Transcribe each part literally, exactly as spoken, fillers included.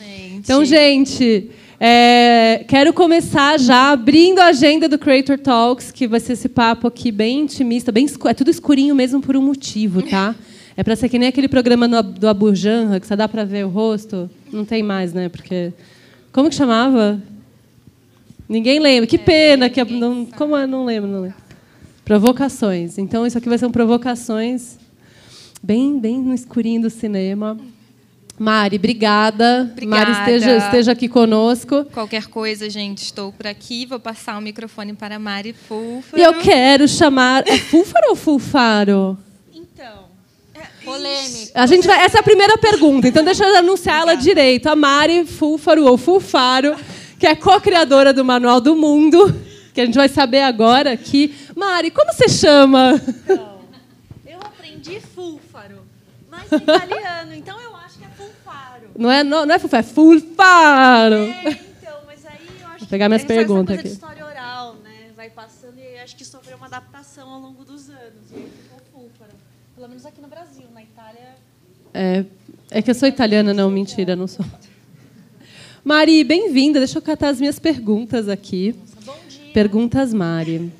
Exatamente. Então, gente, é, quero começar já abrindo a agenda do Creator Talks, que vai ser esse papo aqui bem intimista, bem escuro, é tudo escurinho mesmo por um motivo, tá? É para ser que nem aquele programa no, do Abujamra, que só dá para ver o rosto. Não tem mais, né? Porque como que chamava? Ninguém lembra. Que pena. É, que não, como eu não lembro, não lembro. Provocações. Então, isso aqui vai ser um Provocações bem, bem no escurinho do cinema. Mari, obrigada. Obrigada. Mari, esteja, esteja aqui conosco. Qualquer coisa, gente, estou por aqui. Vou passar o microfone para a Mari Fulfaro. E eu quero chamar... É Fulfaro ou Fulfaro? Então... Polêmica. A gente vai... Essa é a primeira pergunta, então deixa eu anunciar ela direito. A Mari Fulfaro, ou Fulfaro, que é co-criadora do Manual do Mundo, que a gente vai saber agora aqui. Mari, como você chama? Então, eu aprendi Fulfaro, mas em italiano, então eu acho que é Fulfaro. Não é, não, não é Fulfaro, é Fulfaro. É, então, mas aí eu acho Vou pegar que minhas perguntas essa coisa aqui. De história oral, né? Vai passando e acho que sofreu uma adaptação ao longo dos anos. E aí ficou Fulfaro. Pelo menos aqui no Brasil, na Itália... É, é que eu sou italiana, não, mentira, não sou. Mari, bem-vinda. Deixa eu catar as minhas perguntas aqui. Nossa, bom dia. Perguntas, Mari.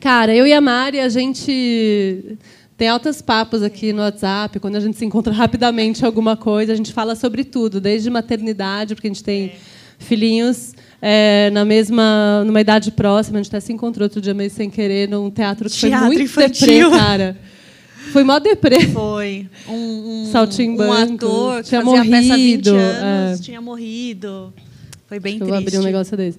Cara, eu e a Mari, a gente tem altos papos aqui no WhatsApp, quando a gente se encontra rapidamente alguma coisa, a gente fala sobre tudo, desde maternidade, porque a gente tem é. filhinhos... É, na mesma, numa idade próxima, a gente até se encontrou outro dia meio sem querer num teatro que teatro foi muito infantil. Deprê, cara. Foi mó deprê. Foi. Um, um, Saltimbanco, um ator que tinha morrido. Peça há vinte anos, é. Tinha morrido. Foi bem Acho triste. Eu abri um negócio desse.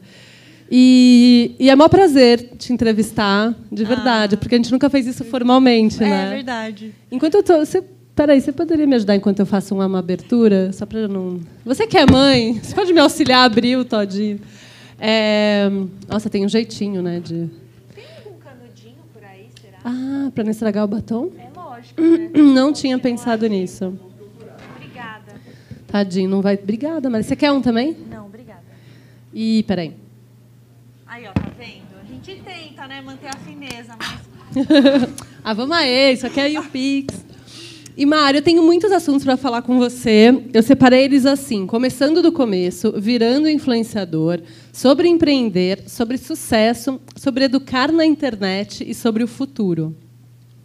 E, e é mó prazer te entrevistar, de verdade, ah, porque a gente nunca fez isso formalmente. É, né? É verdade. Enquanto eu tô, você... Peraí, você poderia me ajudar enquanto eu faço uma, uma abertura? Só para não. Você que é mãe, você pode me auxiliar a abrir o todinho? É... Nossa, tem um jeitinho, né? De... Tem algum canudinho por aí, será? Ah, para não estragar o batom? É lógico, né? Não tinha pensado aqui. Nisso. Obrigada. Tadinho, não vai. Obrigada, mas você quer um também? Não, obrigada. E peraí. Aí, ó, tá vendo? A gente tenta, né? Manter a fineza, mas. Ah, vamos aí, isso aqui é o Pix. E, Mari, eu tenho muitos assuntos para falar com você. Eu separei eles assim, começando do começo, virando influenciador, sobre empreender, sobre sucesso, sobre educar na internet e sobre o futuro.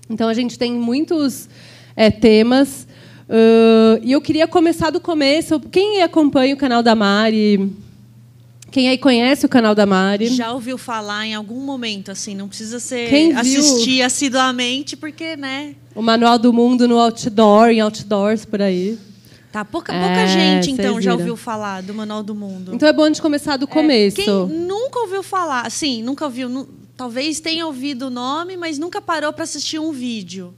Então, a gente tem muitos é, temas. Uh, e eu queria começar do começo. Quem acompanha o canal da Mari... Quem aí conhece o canal da Mari... Já ouviu falar em algum momento, assim, não precisa ser Quem assistir assiduamente, porque, né... O Manual do Mundo no outdoor, em outdoors, por aí. Tá, pouca, é, pouca gente, então, já ouviu falar do Manual do Mundo. Então é bom a gente começar do é, começo. Quem nunca ouviu falar, assim, nunca ouviu, nu, talvez tenha ouvido o nome, mas nunca parou para assistir um vídeo.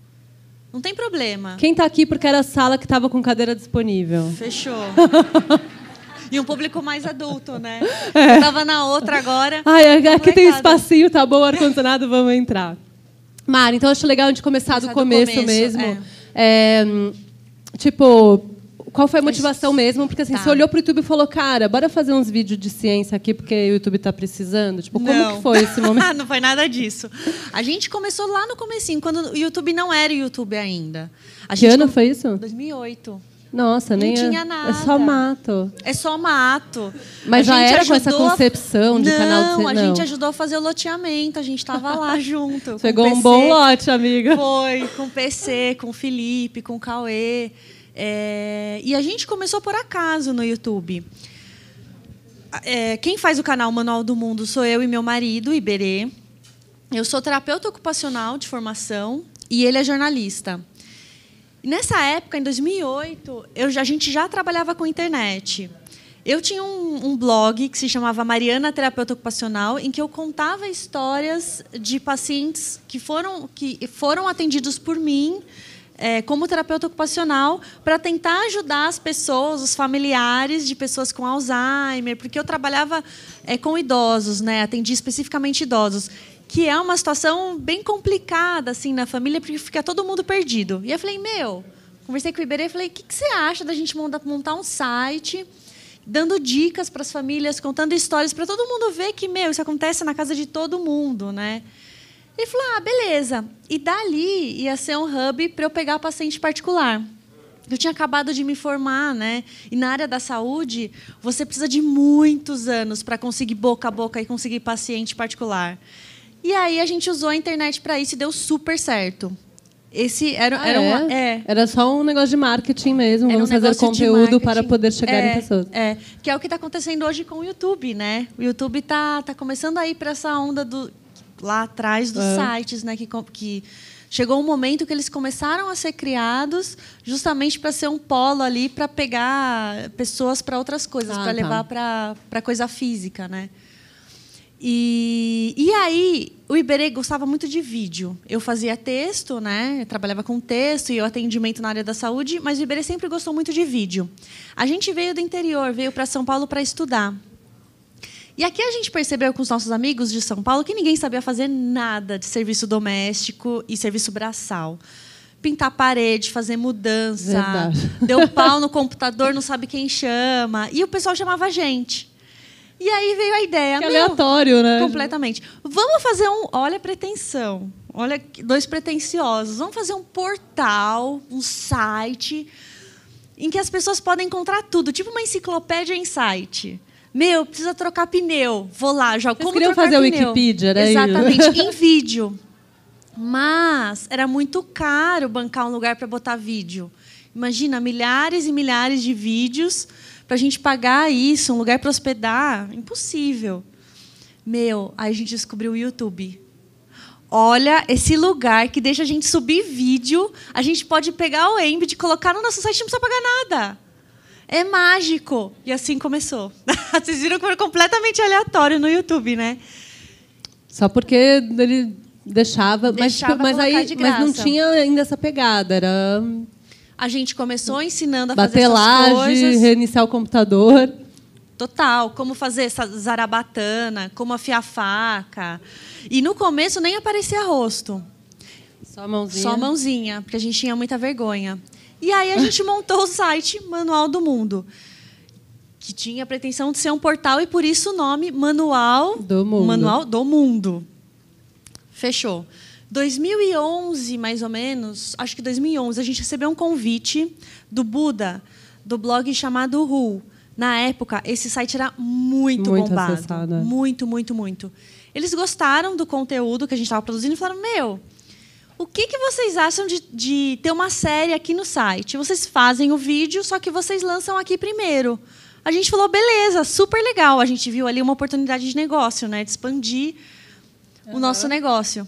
Não tem problema. Quem está aqui porque era a sala que estava com cadeira disponível. Fechou. E um público mais adulto, né? É. Eu tava na outra agora. Ai, aqui molecada. Tem um espacinho, tá bom, ar-condicionado, vamos entrar. Mari, então acho legal a gente começar, começar do, começo do começo mesmo. É. É, tipo, qual foi a motivação Mas, mesmo? Porque assim, tá. Você olhou pro YouTube e falou, cara, bora fazer uns vídeos de ciência aqui, porque o YouTube tá precisando. Tipo, como não. que foi esse momento? Não foi nada disso. A gente começou lá no comecinho, quando o YouTube não era o YouTube ainda. A gente que ano com... foi isso? dois mil e oito. Nossa, nem não tinha nada. É só mato. É só mato. Mas já era com essa concepção de canal de Não, a gente ajudou a fazer o loteamento, a gente estava lá junto. Pegou um bom lote, amiga. Foi, com o P C, com o Felipe, com o Cauê. É... E a gente começou por acaso no YouTube. É... Quem faz o canal Manual do Mundo sou eu e meu marido, Iberê. Eu sou terapeuta ocupacional de formação e ele é jornalista. Nessa época, em dois mil e oito, eu já, a gente já trabalhava com internet. Eu tinha um, um blog que se chamava Mariana Terapeuta Ocupacional, em que eu contava histórias de pacientes que foram, que foram atendidos por mim é, como terapeuta ocupacional para tentar ajudar as pessoas, os familiares de pessoas com Alzheimer, porque eu trabalhava é, com idosos, né? Atendia especificamente idosos. Que é uma situação bem complicada assim, na família, porque fica todo mundo perdido. E eu falei, meu, conversei com o Iberê e falei, o que, que você acha da gente montar um site, dando dicas para as famílias, contando histórias, para todo mundo ver que, meu, isso acontece na casa de todo mundo, né? Ele falou, ah, beleza. E dali ia ser um hub para eu pegar paciente particular. eu tinha acabado de me formar, né? E na área da saúde, você precisa de muitos anos para conseguir boca a boca e conseguir paciente particular. E aí a gente usou a internet para isso e deu super certo. Esse era, ah, era, é? Uma, é. Era só um negócio de marketing mesmo. Era Vamos um fazer conteúdo para poder chegar é, em pessoas. É, que é o que está acontecendo hoje com o YouTube, né? O YouTube está tá começando a ir para essa onda do lá atrás dos é. sites, né? Que, que chegou um momento que eles começaram a ser criados justamente para ser um polo ali para pegar pessoas para outras coisas, ah, para tá. levar para para coisa física, né? E, e aí, o Iberê gostava muito de vídeo. Eu fazia texto, né? Eu trabalhava com texto e eu atendimento na área da saúde, mas o Iberê sempre gostou muito de vídeo. A gente veio do interior, veio para São Paulo para estudar. E aqui a gente percebeu com os nossos amigos de São Paulo que ninguém sabia fazer nada de serviço doméstico e serviço braçal. Pintar parede, fazer mudança, verdade. Deu pau no computador, não sabe quem chama. E o pessoal chamava a gente. E aí veio a ideia. Que aleatório, meu, né? Completamente. Vamos fazer um... Olha a pretensão. Olha, dois pretensiosos. Vamos fazer um portal, um site, em que as pessoas podem encontrar tudo. Tipo uma enciclopédia em site. Meu, precisa trocar pneu. Vou lá, jogo. Vocês Como queriam trocar fazer pneu? Wikipedia, né? Exatamente, em vídeo. Mas era muito caro bancar um lugar para botar vídeo. Imagina, milhares e milhares de vídeos... Para a gente pagar isso, um lugar para hospedar, impossível. Meu, aí a gente descobriu o YouTube. Olha, esse lugar que deixa a gente subir vídeo, a gente pode pegar o Embed e colocar no nosso site, não precisa pagar nada. É mágico. E assim começou. Vocês viram que foi completamente aleatório no YouTube, né? Só porque ele deixava... deixava mas, mas, aí, de mas não tinha ainda essa pegada, era... A gente começou ensinando a fazer essas coisas. Reiniciar o computador. Total. Como fazer essa zarabatana, como afiar faca. E, no começo, nem aparecia rosto. Só a mãozinha. Só a mãozinha, porque a gente tinha muita vergonha. E aí a gente montou o site Manual do Mundo, que tinha a pretensão de ser um portal e, por isso, o nome Manual do Mundo. Manual do Mundo. Fechou. dois mil e onze, mais ou menos, acho que dois mil e onze, a gente recebeu um convite do Buda, do blog chamado R U. Na época, esse site era muito, muito bombado. Acessado, é. Muito, muito, muito. Eles gostaram do conteúdo que a gente estava produzindo e falaram, meu, o que, que vocês acham de, de ter uma série aqui no site? Vocês fazem o vídeo, só que vocês lançam aqui primeiro. A gente falou, beleza, super legal. A gente viu ali uma oportunidade de negócio, né, de expandir uhum. o nosso negócio.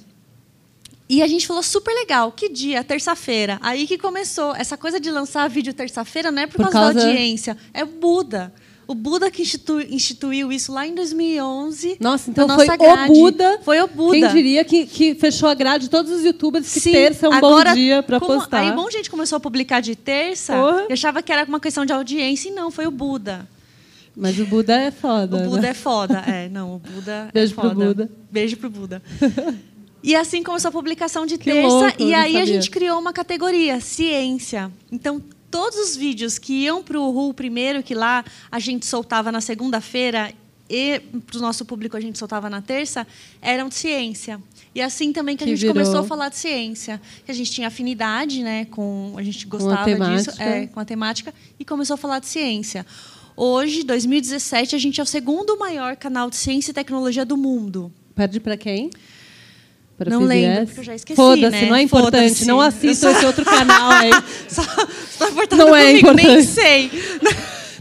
E a gente falou, super legal, que dia, terça-feira. Aí que começou. Essa coisa de lançar vídeo terça-feira não é por, por causa, causa da audiência, é o Buda. O Buda que institui, instituiu isso lá em dois mil e onze. Nossa, então foi grade. o Buda. Foi o Buda. Quem diria que, que fechou a grade de todos os youtubers que Sim, terça é um agora, bom dia para postar. Aí um monte de gente começou a publicar de terça uhum. e achava que era uma questão de audiência. E não, foi o Buda. Mas o Buda é foda. O Buda né? é foda. É, não, o Buda Beijo é foda. Pro Buda. Beijo pro Buda. E assim começou a publicação de que terça. Louco, e aí a gente criou uma categoria, ciência. Então, todos os vídeos que iam para o R U primeiro, que lá a gente soltava na segunda-feira e para o nosso público a gente soltava na terça, eram de ciência. E assim também que a que gente virou. começou a falar de ciência. Que a gente tinha afinidade, né, com, a gente gostava com a disso, é, com a temática, e começou a falar de ciência. Hoje, dois mil e dezessete, a gente é o segundo maior canal de ciência e tecnologia do mundo. Perde para quem? Não lembro, porque eu já esqueci. Foda-se, né? Não é importante. Não assistam esse outro canal aí. Só, só não é comigo, importante. Nem sei.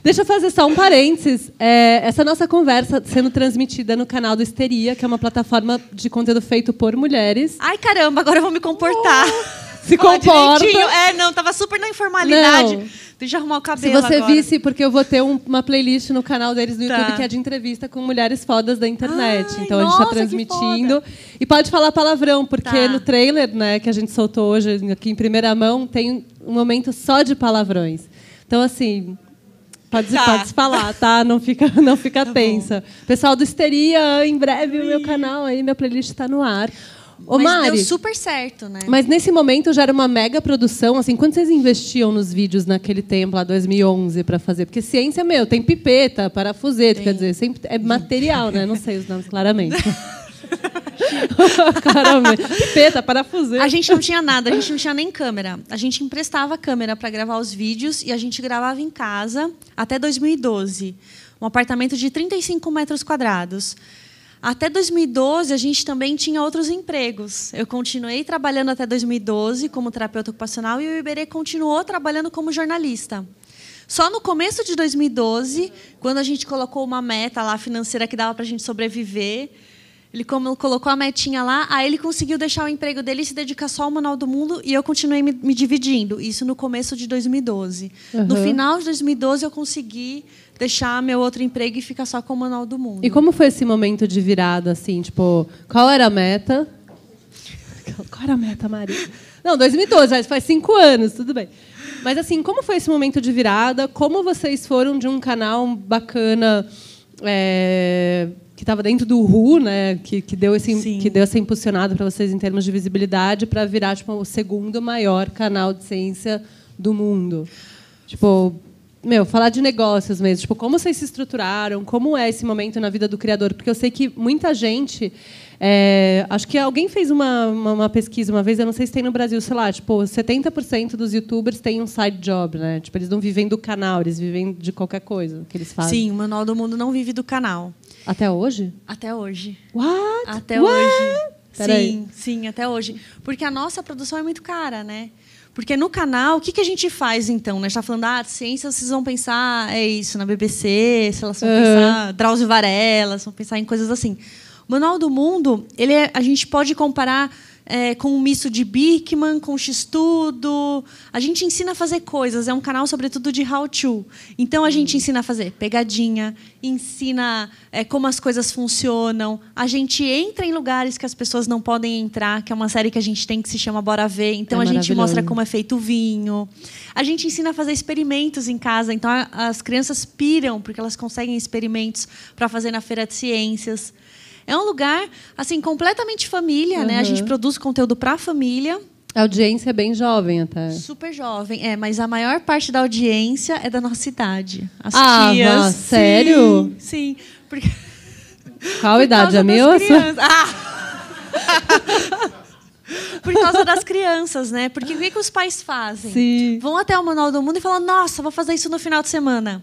Deixa eu fazer só um parênteses. É, essa nossa conversa sendo transmitida no canal do Histeria, que é uma plataforma de conteúdo feito por mulheres. Ai, caramba, agora eu vou me comportar. Oh, se comporta. É, não, tava super na informalidade. Não. Deixa eu arrumar o cabelo agora. Se você agora. visse, porque eu vou ter um, uma playlist no canal deles no tá. YouTube que é de entrevista com mulheres fodas da internet. Ai, então, nossa, a gente está transmitindo. E pode falar palavrão, porque tá. no trailer, né, que a gente soltou hoje, aqui em primeira mão, tem um momento só de palavrões. Então, assim, pode, tá. pode falar, tá? Não fica, não fica tá tensa. Bom. Pessoal do Histeria, em breve Ui. o meu canal, aí minha playlist está no ar. Ô, mas Mari, deu super certo, né? Mas nesse momento já era uma mega produção. Assim, quanto vocês investiam nos vídeos naquele tempo, lá dois mil e onze, para fazer? Porque ciência, meu, tem pipeta, parafuseta, quer dizer, sempre é material, né? Não sei os nomes claramente. Caramba, pipeta, parafuseira. A gente não tinha nada, a gente não tinha nem câmera. A gente emprestava câmera para gravar os vídeos e a gente gravava em casa até dois mil e doze. Um apartamento de trinta e cinco metros quadrados. Até dois mil e doze, a gente também tinha outros empregos. Eu continuei trabalhando até dois mil e doze como terapeuta ocupacional e o Iberê continuou trabalhando como jornalista. Só no começo de dois mil e doze, quando a gente colocou uma meta lá financeira que dava para a gente sobreviver, ele colocou a metinha lá, aí ele conseguiu deixar o emprego dele e se dedicar só ao Manual do Mundo e eu continuei me, me dividindo. Isso no começo de dois mil e doze. Uhum. No final de dois mil e doze, eu consegui deixar meu outro emprego e ficar só com o Manual do Mundo. E como foi esse momento de virada? Assim, tipo, qual era a meta? Qual era a meta, Mari? Não, dois mil e doze, faz cinco anos, tudo bem. Mas, assim, como foi esse momento de virada? Como vocês foram de um canal bacana é, que estava dentro do R U, né, que, que, deu esse, que deu essa impulsionada para vocês em termos de visibilidade, para virar tipo, o segundo maior canal de ciência do mundo? Tipo, meu, falar de negócios mesmo. Tipo, como vocês se estruturaram? Como é esse momento na vida do criador? Porque eu sei que muita gente... É, acho que alguém fez uma, uma, uma pesquisa uma vez, eu não sei se tem no Brasil, sei lá, tipo, setenta por cento dos youtubers têm um side job, né? Tipo, eles não vivem do canal, eles vivem de qualquer coisa que eles fazem. Sim, o Manual do Mundo não vive do canal. Até hoje? Até hoje. What? Até What? hoje. Pera sim, aí. sim, até hoje. Porque a nossa produção é muito cara, né? Porque no canal, o que a gente faz, então? A gente está falando, ah, ciência, vocês vão pensar, é isso, na B B C, sei lá, vocês vão uhum. pensar, Drauzio Varela, vão pensar em coisas assim. O Manual do Mundo, ele é, a gente pode comparar é, com um misto de Bickman, com X-Tudo. A gente ensina a fazer coisas. É um canal, sobretudo, de how-to. Então, a gente ensina a fazer pegadinha, ensina é, como as coisas funcionam. A gente entra em lugares que as pessoas não podem entrar, que é uma série que a gente tem que se chama Bora Ver. Então, é a gente mostra como é feito o vinho. A gente ensina a fazer experimentos em casa. Então, a, as crianças piram, porque elas conseguem experimentos para fazer na Feira de Ciências. É um lugar assim completamente família, uhum. né? A gente produz conteúdo para a família. A audiência é bem jovem até. Super jovem, é, mas a maior parte da audiência é da nossa idade. As ah, tias. Ah, sério? Sim, sim. Porque... Qual Por idade, a minha? Crianças... Ah! Por causa das crianças, né? Porque o que, que os pais fazem? Sim. Vão até o Manual do Mundo e falam: "Nossa, vou fazer isso no final de semana."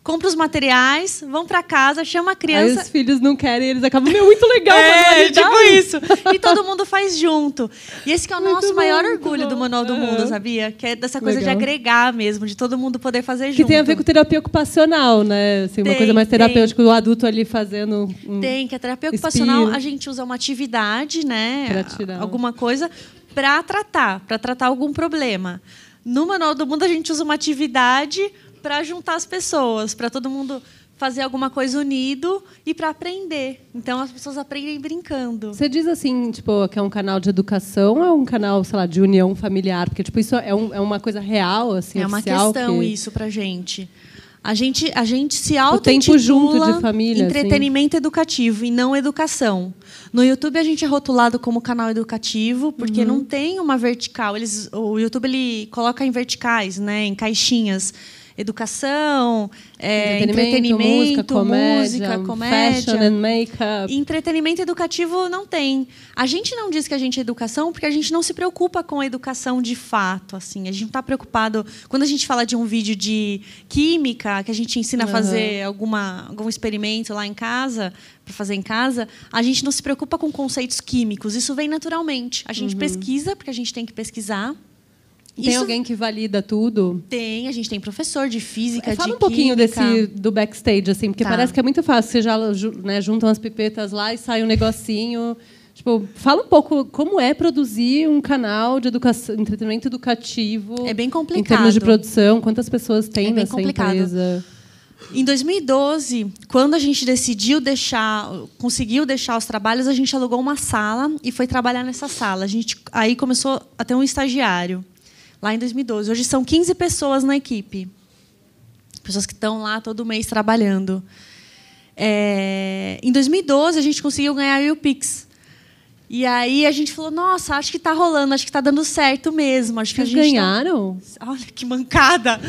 Compra os materiais, vão para casa, chama a criança... Aí os filhos não querem, eles acabam... Meu, muito legal! É, tipo isso. E todo mundo faz junto. E esse que é o muito nosso bom, maior orgulho bom. do Manual do Mundo, sabia? Que é dessa coisa legal. de agregar mesmo, de todo mundo poder fazer que junto. Que tem a ver com terapia ocupacional, né? Assim, tem, uma coisa mais terapêutica, o adulto ali fazendo... Um tem, que a terapia ocupacional, espírito. a gente usa uma atividade, né? Tirar. Alguma coisa para tratar, para tratar algum problema. No Manual do Mundo, a gente usa uma atividade... para juntar as pessoas, para todo mundo fazer alguma coisa unido e para aprender. Então, as pessoas aprendem brincando. Você diz assim, tipo, que é um canal de educação ou é um canal, sei lá, de união familiar? Porque tipo, isso é, um, é uma coisa real, assim, é oficial? É uma questão que... isso para a gente. A gente, a gente se auto-intitula entretenimento assim. educativo e não educação. No YouTube, a gente é rotulado como canal educativo, porque uhum. não tem uma vertical. Eles, o YouTube ele coloca em verticais, né, em caixinhas. Educação, é, entretenimento, entretenimento, música, comédia, música, comédia. Fashion and make-up. Entretenimento educativo não tem. A gente não diz que a gente é educação porque a gente não se preocupa com a educação de fato. Assim. A gente não está preocupado... Quando a gente fala de um vídeo de química, que a gente ensina uhum. a fazer alguma, algum experimento lá em casa... para fazer em casa, a gente não se preocupa com conceitos químicos. Isso vem naturalmente. A gente uhum. pesquisa, porque a gente tem que pesquisar. Tem Isso... alguém que valida tudo? Tem, a gente tem professor de física, de química. Fala um pouquinho desse, do backstage, assim, porque tá. parece que é muito fácil. Vocês já né, juntam as pipetas lá e sai um negocinho. Tipo, fala um pouco como é produzir um canal de educação, entretenimento educativo. É bem complicado. Em termos de produção, quantas pessoas tem é nessa complicado. empresa? Em dois mil e doze, quando a gente decidiu deixar, conseguiu deixar os trabalhos, a gente alugou uma sala e foi trabalhar nessa sala. A gente aí começou a ter um estagiário. Lá em dois mil e doze. Hoje são quinze pessoas na equipe. Pessoas que estão lá todo mês trabalhando. É... Em dois mil e doze, a gente conseguiu ganhar o Pix. E aí a gente falou, nossa, acho que está rolando, acho que está dando certo mesmo. Acho que a gente ganharam? Tá... Olha, que mancada!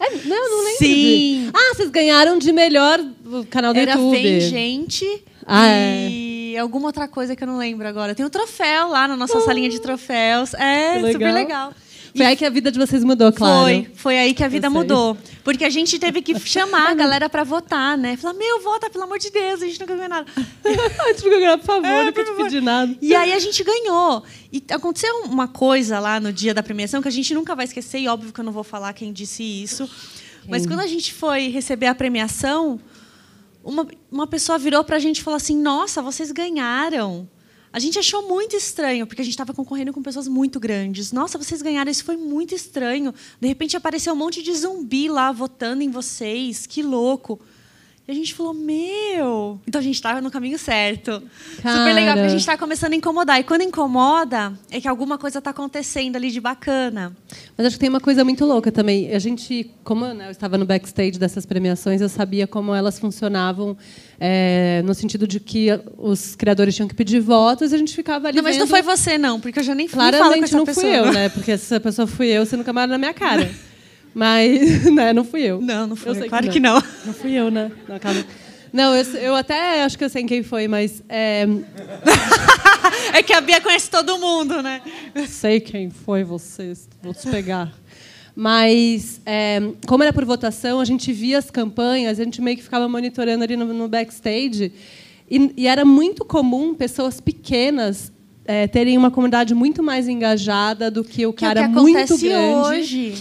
É, não, eu não lembro. Sim. De... Ah, vocês ganharam de melhor canal do Era YouTube. Era Vem Gente. Ah, e... é. e alguma outra coisa que eu não lembro agora. Tem um troféu lá na nossa oh, salinha de troféus. É, legal. Super legal. Foi aí que a vida de vocês mudou, claro. Foi, foi aí que a vida mudou. Porque a gente teve que chamar a galera pra votar, né? Falar, meu, vota, pelo amor de Deus, a gente não ganhou nada. A gente não ganhou nada, por favor, é, não quero te pedir nada. E aí a gente ganhou. E aconteceu uma coisa lá no dia da premiação que a gente nunca vai esquecer, e óbvio que eu não vou falar quem disse isso. Quem? Mas quando a gente foi receber a premiação, uma, uma pessoa virou pra gente e falou assim, nossa, vocês ganharam. A gente achou muito estranho, porque a gente estava concorrendo com pessoas muito grandes. Nossa, vocês ganharam, isso foi muito estranho. De repente, apareceu um monte de zumbi lá votando em vocês. Que louco. E a gente falou, meu... Então, a gente estava no caminho certo. Cara. Super legal, porque a gente está começando a incomodar. E quando incomoda, é que alguma coisa está acontecendo ali de bacana. Mas acho que tem uma coisa muito louca também. A gente, como eu estava no backstage dessas premiações, eu sabia como elas funcionavam... É, no sentido de que os criadores tinham que pedir votos e a gente ficava ali. Não, mas vendo... não foi você, não, porque eu já nem falo com essa pessoa. Claramente não fui eu, né? Porque se essa pessoa fui eu, você nunca mais na minha cara. Mas, né, não fui eu. Não, não fui eu. eu. Claro que não. que não. Não fui eu, né? Não, calma. Não, eu, eu até acho que eu sei quem foi, mas. É... é que a Bia conhece todo mundo, né? Sei quem foi, vocês. Vou te pegar. Mas, é, como era por votação, a gente via as campanhas, a gente meio que ficava monitorando ali no, no backstage. E, e era muito comum pessoas pequenas é, terem uma comunidade muito mais engajada do que o cara que é que muito grande. Hoje.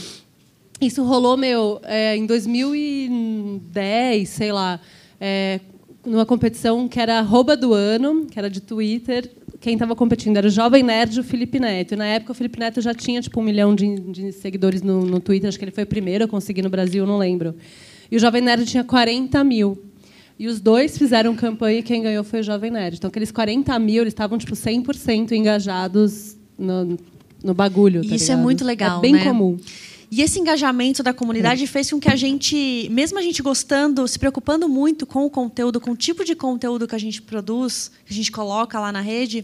Isso rolou, meu, é, em dois mil e dez, sei lá, é, numa competição que era arroba do ano, que era de Twitter. Quem estava competindo era o Jovem Nerd e o Felipe Neto. E, na época, o Felipe Neto já tinha tipo, um milhão de, de seguidores no, no Twitter. Acho que ele foi o primeiro a conseguir no Brasil, não lembro. E o Jovem Nerd tinha quarenta mil. E os dois fizeram campanha e quem ganhou foi o Jovem Nerd. Então, aqueles quarenta mil, eles estavam tipo, cem por cento engajados no, no bagulho. Tá Isso ligado? É muito legal. É bem né? comum. E esse engajamento da comunidade fez com que a gente, mesmo a gente gostando, se preocupando muito com o conteúdo, com o tipo de conteúdo que a gente produz, que a gente coloca lá na rede,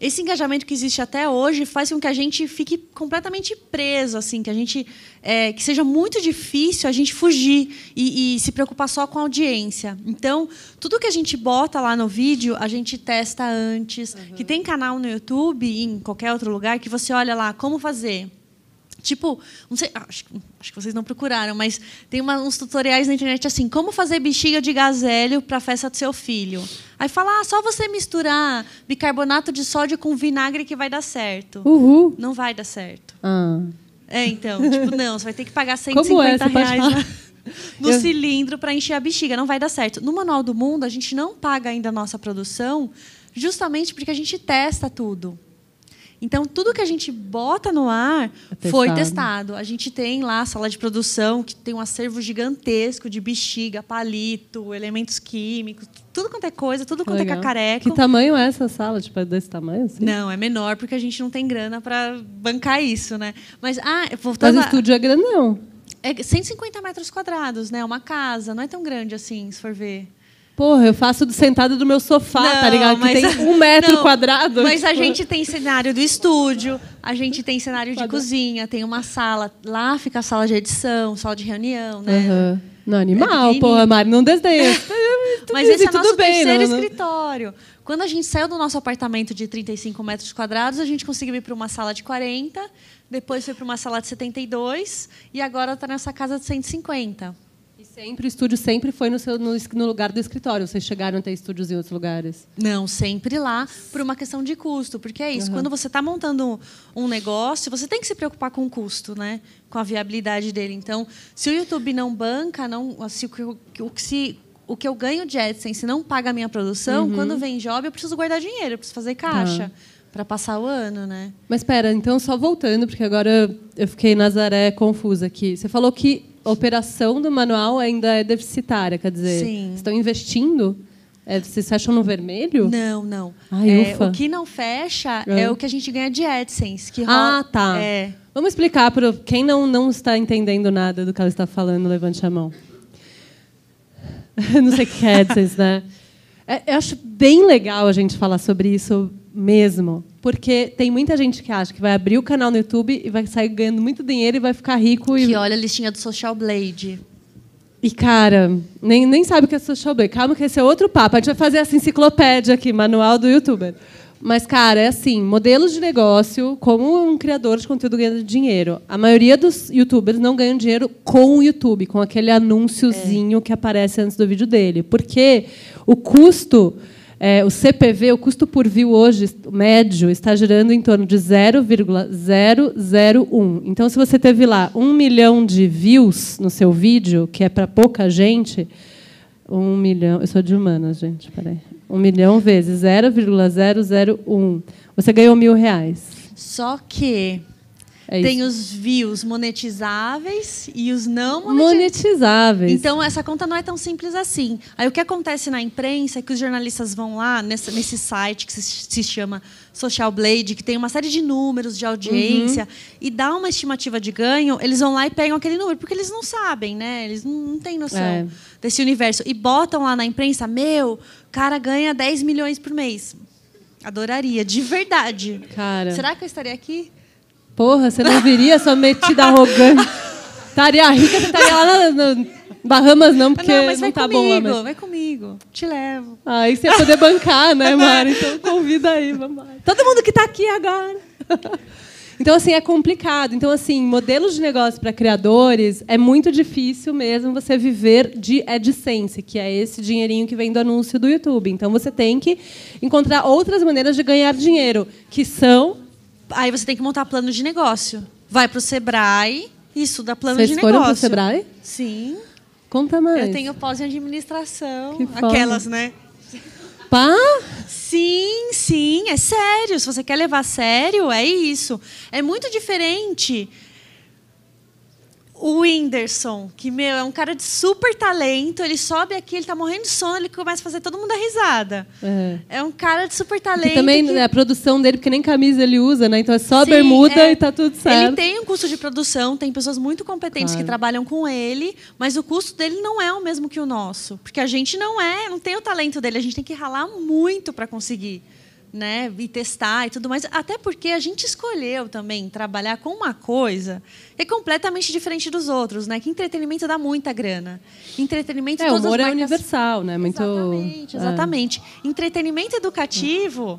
esse engajamento que existe até hoje faz com que a gente fique completamente preso, assim, que a gente, é, que seja muito difícil a gente fugir e, e se preocupar só com a audiência. Então, tudo que a gente bota lá no vídeo, a gente testa antes. Uhum. Que tem canal no YouTube e em qualquer outro lugar que você olha lá como fazer. Tipo, não sei, acho, acho que vocês não procuraram, mas tem uma, uns tutoriais na internet assim, como fazer bexiga de gasélio para a festa do seu filho. Aí fala, ah, só você misturar bicarbonato de sódio com vinagre que vai dar certo. Uhul. Não vai dar certo. Ah. É, então, tipo, não, você vai ter que pagar cento e cinquenta reais na, no Eu... cilindro para encher a bexiga. Não vai dar certo. No Manual do Mundo, a gente não paga ainda a nossa produção justamente porque a gente testa tudo. Então, tudo que a gente bota no ar é foi testado. A gente tem lá a sala de produção, que tem um acervo gigantesco de bexiga, palito, elementos químicos, tudo quanto é coisa, tudo quanto Legal. É cacareco. Que tamanho é essa sala? Tipo, é desse tamanho? Assim? Não, é menor, porque a gente não tem grana para bancar isso, né? Mas, ah, voltando Mas o estúdio é grandão. É cento e cinquenta metros quadrados, né? Uma casa. Não é tão grande assim, se for ver. Porra, eu faço do sentado do meu sofá, não, tá ligado? Que tem um metro não, quadrado. Mas a gente tem cenário do estúdio, a gente tem cenário de cozinha, tem uma sala. Lá fica a sala de edição, sala de reunião, né? Uhum. Não, animal, é porra, Mari, não desdenha. Mas esse é nosso bem, terceiro não, escritório. Quando a gente saiu do nosso apartamento de trinta e cinco metros quadrados, a gente conseguiu ir para uma sala de quarenta, depois foi para uma sala de setenta e dois e agora está nessa casa de cento e cinquenta. Sempre, o estúdio sempre foi no, seu, no, no lugar do escritório. Vocês chegaram a ter estúdios em outros lugares? Não, sempre lá, por uma questão de custo. Porque é isso, uhum. Quando você está montando um negócio, você tem que se preocupar com o custo, né? Com a viabilidade dele. Então, se o YouTube não banca, não, se, o, se o que eu ganho de AdSense não paga a minha produção, uhum. Quando vem job, eu preciso guardar dinheiro, eu preciso fazer caixa. Uhum. Para passar o ano, né? Mas, espera, então, só voltando, porque agora eu fiquei Nazaré confusa aqui. Você falou que a operação do manual ainda é deficitária, quer dizer, Sim. Vocês estão investindo? É, vocês fecham no vermelho? Não, não. Ai, é, ufa. O que não fecha é. é o que a gente ganha de AdSense. Que ah, tá. É... Vamos explicar para quem não, não está entendendo nada do que ela está falando, levante a mão. Não sei o que é AdSense, né? É, eu acho bem legal a gente falar sobre isso mesmo, porque tem muita gente que acha que vai abrir o canal no YouTube e vai sair ganhando muito dinheiro e vai ficar rico. Que e... olha a listinha do Social Blade. E, cara, nem, nem sabe o que é Social Blade. Calma que esse é outro papo. A gente vai fazer essa enciclopédia aqui, manual do youtuber. Mas, cara, é assim, modelos de negócio, como um criador de conteúdo ganha dinheiro. A maioria dos youtubers não ganham dinheiro com o YouTube, com aquele anúnciozinho é. que aparece antes do vídeo dele. Porque o custo, é, o C P V, o custo por view hoje, médio, está girando em torno de zero vírgula zero zero um. Então, se você teve lá um milhão de views no seu vídeo, que é para pouca gente... Um milhão... Eu sou de humanas, gente, peraí. Um milhão vezes zero vírgula zero zero um. Você ganhou mil reais. Só que é tem isso. Os views monetizáveis e os não monetizáveis. monetizáveis. Então, essa conta não é tão simples assim. Aí, o que acontece na imprensa é que os jornalistas vão lá nessa, nesse site que se, se chama Social Blade, que tem uma série de números de audiência, uhum. e dá uma estimativa de ganho, eles vão lá e pegam aquele número, porque eles não sabem, né? Eles não, não têm noção é. desse universo. E botam lá na imprensa, meu, o cara ganha dez milhões por mês. Adoraria, de verdade. Cara. Será que eu estaria aqui? Porra, você não viria sua metida arrogante. Estaria rica, você estaria lá nas Bahamas, não, porque não, mas não tá comigo, bom lá. Mas... vai comigo, te levo. Aí ah, você ia poder bancar, né, Mari? Então convida aí, mamãe. Todo mundo que está aqui agora. Então, assim, é complicado. Então, assim, modelos de negócio para criadores, é muito difícil mesmo você viver de AdSense, que é esse dinheirinho que vem do anúncio do YouTube. Então, você tem que encontrar outras maneiras de ganhar dinheiro, que são... Aí você tem que montar plano de negócio. Vai para o Sebrae e estuda plano Vocês de negócio. Vocês foram para o Sebrae? Sim. Conta mais. Eu tenho pós em administração. Que aquelas, foda. Né? Pá? Sim, sim. É sério. Se você quer levar a sério, é isso. É muito diferente... O Whindersson, que, meu, é um cara de super talento, ele sobe aqui, ele tá morrendo de sono, ele começa a fazer todo mundo a risada. É, é um cara de super talento. E também que... a produção dele, porque nem camisa ele usa, né? Então é só Sim, bermuda é... e tá tudo certo. Ele tem um custo de produção, tem pessoas muito competentes claro. que trabalham com ele, mas o custo dele não é o mesmo que o nosso. Porque a gente não é, não tem o talento dele, a gente tem que ralar muito para conseguir. Né, e testar e tudo mais. Até porque a gente escolheu também trabalhar com uma coisa que é completamente diferente dos outros, né? Que entretenimento dá muita grana. Entretenimento é, todas humor as marcas... é universal, né? Muito... Exatamente, exatamente. É. Entretenimento educativo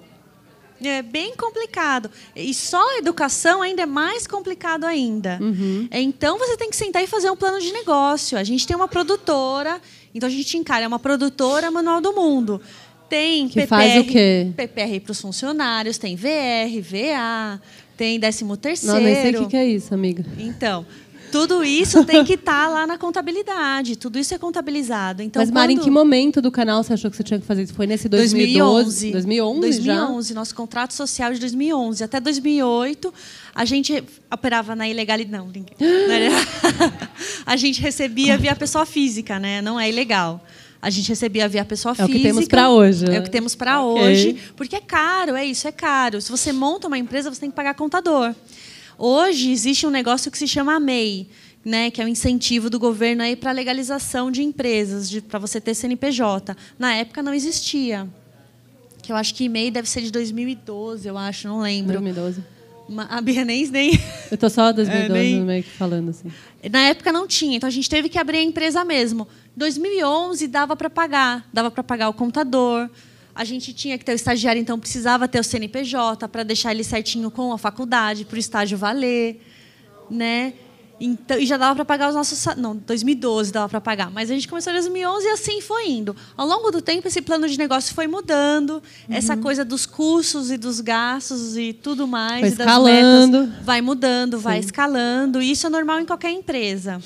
é bem complicado. E só a educação ainda é mais complicado ainda. Uhum. Então você tem que sentar e fazer um plano de negócio. A gente tem uma produtora, então a gente encara, é uma produtora Manual do Mundo. Tem que P P R, faz o quê? P P R para os funcionários, tem V R, V A, tem décimo terceiro. Não, nem sei o que é isso, amiga. Então, tudo isso tem que estar lá na contabilidade, tudo isso é contabilizado. Então, mas, quando... Mari, em que momento do canal você achou que você tinha que fazer isso? Foi nesse dois mil e doze? dois mil e onze, dois mil e onze já? Nosso contrato social de dois mil e onze. Até dois mil e oito, a gente operava na ilegalidade. Não, ninguém. A gente recebia via pessoa física, né? Não é ilegal. A gente recebia via pessoa física. É o que temos para hoje. É o que temos para okay. hoje. Porque é caro, é isso, é caro. Se você monta uma empresa, você tem que pagar contador. Hoje existe um negócio que se chama MEI, né, que é um incentivo do governo para a legalização de empresas, para você ter C N P J. Na época não existia. Que eu acho que MEI deve ser de dois mil e doze, eu acho, não lembro. dois mil e doze. A Bia nem... Eu estou só dois mil e doze é, nem... meio que falando assim. Na época não tinha, então a gente teve que abrir a empresa mesmo. dois mil e onze dava para pagar, dava para pagar o contador. A gente tinha que ter o estagiário, então precisava ter o C N P J para deixar ele certinho com a faculdade, para o estágio valer, né? Então, e já dava para pagar os nossos... Não, dois mil e doze dava para pagar. Mas a gente começou em dois mil e onze e assim foi indo. Ao longo do tempo, esse plano de negócio foi mudando. Uhum. Essa coisa dos custos e dos gastos e tudo mais. Vai escalando. Das metas, vai mudando, Sim. vai escalando. E isso é normal em qualquer empresa.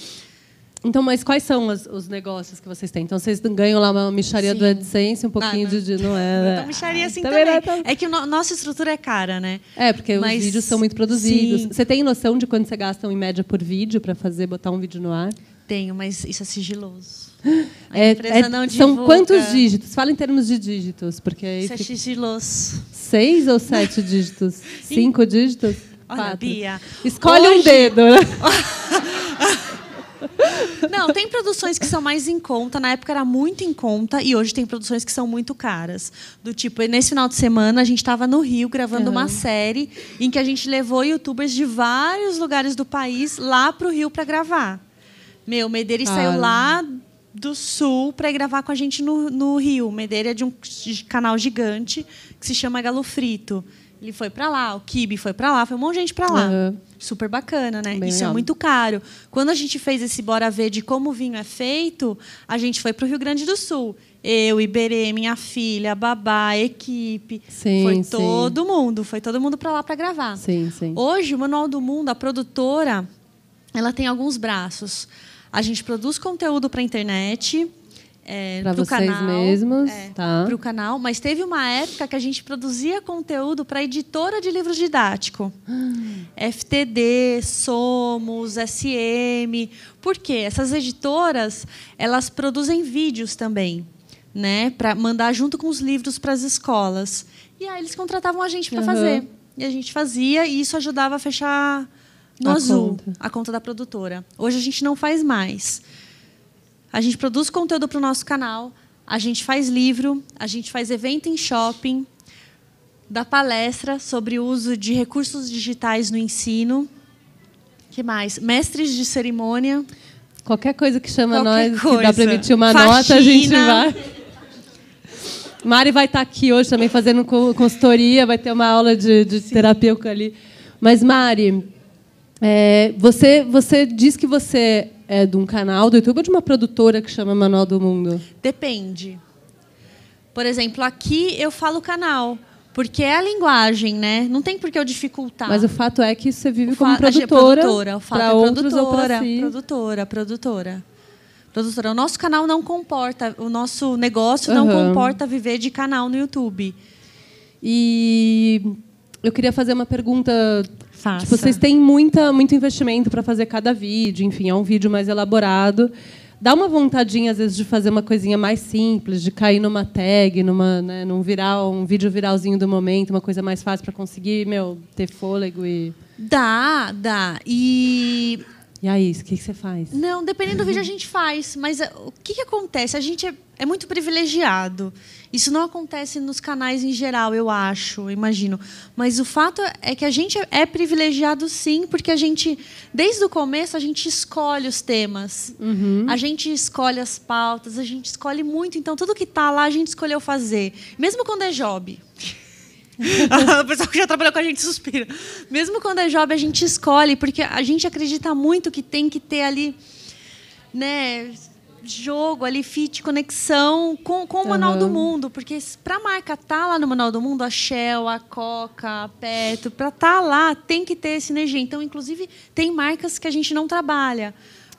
Então, mas quais são os, os negócios que vocês têm? Então, vocês ganham lá uma mixaria Sim. do AdSense, um pouquinho ah, não. de... Não é, então, mixaria assim também. também. É, tão... é que no, nossa estrutura é cara, né? É, porque mas... os vídeos são muito produzidos. Sim. Você tem noção de quanto você gasta, em média, por vídeo para fazer, botar um vídeo no ar? Tenho, mas isso é sigiloso. A é, empresa é, não divulga. São quantos dígitos? Fala em termos de dígitos. Porque aí isso fica... é sigiloso. Seis ou sete dígitos? Cinco dígitos? Olha, Quatro. Bia... Escolhe hoje... um dedo, né? Não, tem produções que são mais em conta. Na época era muito em conta. E hoje tem produções que são muito caras. Do tipo, nesse final de semana a gente estava no Rio gravando uhum. uma série em que a gente levou youtubers de vários lugares do país lá pro Rio para gravar. Meu, o Mederi ah. saiu lá do Sul para gravar com a gente no, no Rio. Mederi é de um canal gigante que se chama Galo Frito. Ele foi para lá, o Kibe foi para lá, foi um monte de gente para lá. Uhum. Super bacana, né? Bem Isso legal. É muito caro. Quando a gente fez esse Bora Ver de como o vinho é feito, a gente foi para o Rio Grande do Sul. Eu, Iberê, minha filha, babá, equipe. Sim, foi sim. todo mundo. Foi todo mundo para lá para gravar. Sim, sim. Hoje, o Manual do Mundo, a produtora, ela tem alguns braços. A gente produz conteúdo para a internet... É, para vocês canal, mesmos, é, tá? Para o canal, mas teve uma época que a gente produzia conteúdo para editora de livros didático, hum. F T D, Somos, S M, porque essas editoras elas produzem vídeos também, né? Para mandar junto com os livros para as escolas. E aí eles contratavam a gente para uhum. fazer e a gente fazia e isso ajudava a fechar no a azul conta. a conta da produtora. Hoje a gente não faz mais. A gente produz conteúdo para o nosso canal, a gente faz livro, a gente faz evento em shopping, dá palestra sobre o uso de recursos digitais no ensino. O que mais? Mestres de cerimônia. Qualquer coisa que chama Qualquer nós, coisa. que dá para emitir uma Faxina. nota, a gente vai... Mari vai estar aqui hoje também fazendo consultoria, vai ter uma aula de, de terapia ali. Mas, Mari, é, você, você diz que você... É de um canal do YouTube ou de uma produtora que chama Manual do Mundo? Depende. Por exemplo, aqui eu falo canal, porque é a linguagem, né? Não tem por que eu dificultar. Mas o fato é que você vive o como produtora. Para outros ou para si. Produtora, produtora. Produtora. O nosso canal não comporta, o nosso negócio não uhum. comporta viver de canal no YouTube. E eu queria fazer uma pergunta... Tipo, vocês têm muita, muito investimento para fazer cada vídeo, enfim, é um vídeo mais elaborado. Dá uma vontadinha, às vezes, de fazer uma coisinha mais simples, de cair numa tag, numa, né, num viral, um vídeo viralzinho do momento, uma coisa mais fácil para conseguir, meu, ter fôlego e... Dá, dá. E... E aí, o que você faz? Não, dependendo do vídeo a gente faz, mas o que, que acontece? A gente é, é muito privilegiado. Isso não acontece nos canais em geral, eu acho, imagino. Mas o fato é que a gente é privilegiado, sim, porque a gente, desde o começo, a gente escolhe os temas. Uhum. A gente escolhe as pautas, a gente escolhe muito. Então, tudo que está lá, a gente escolheu fazer. Mesmo quando é job. O pessoal que já trabalhou com a gente suspira. Mesmo quando é jovem, a gente escolhe, porque a gente acredita muito que tem que ter ali, né, jogo, ali, fit, conexão com, com o Manual uhum. do Mundo. Porque para a marca estar lá no Manual do Mundo, a Shell, a Coca, a Petro, para estar lá, tem que ter sinergia. Então, inclusive, tem marcas que a gente não trabalha.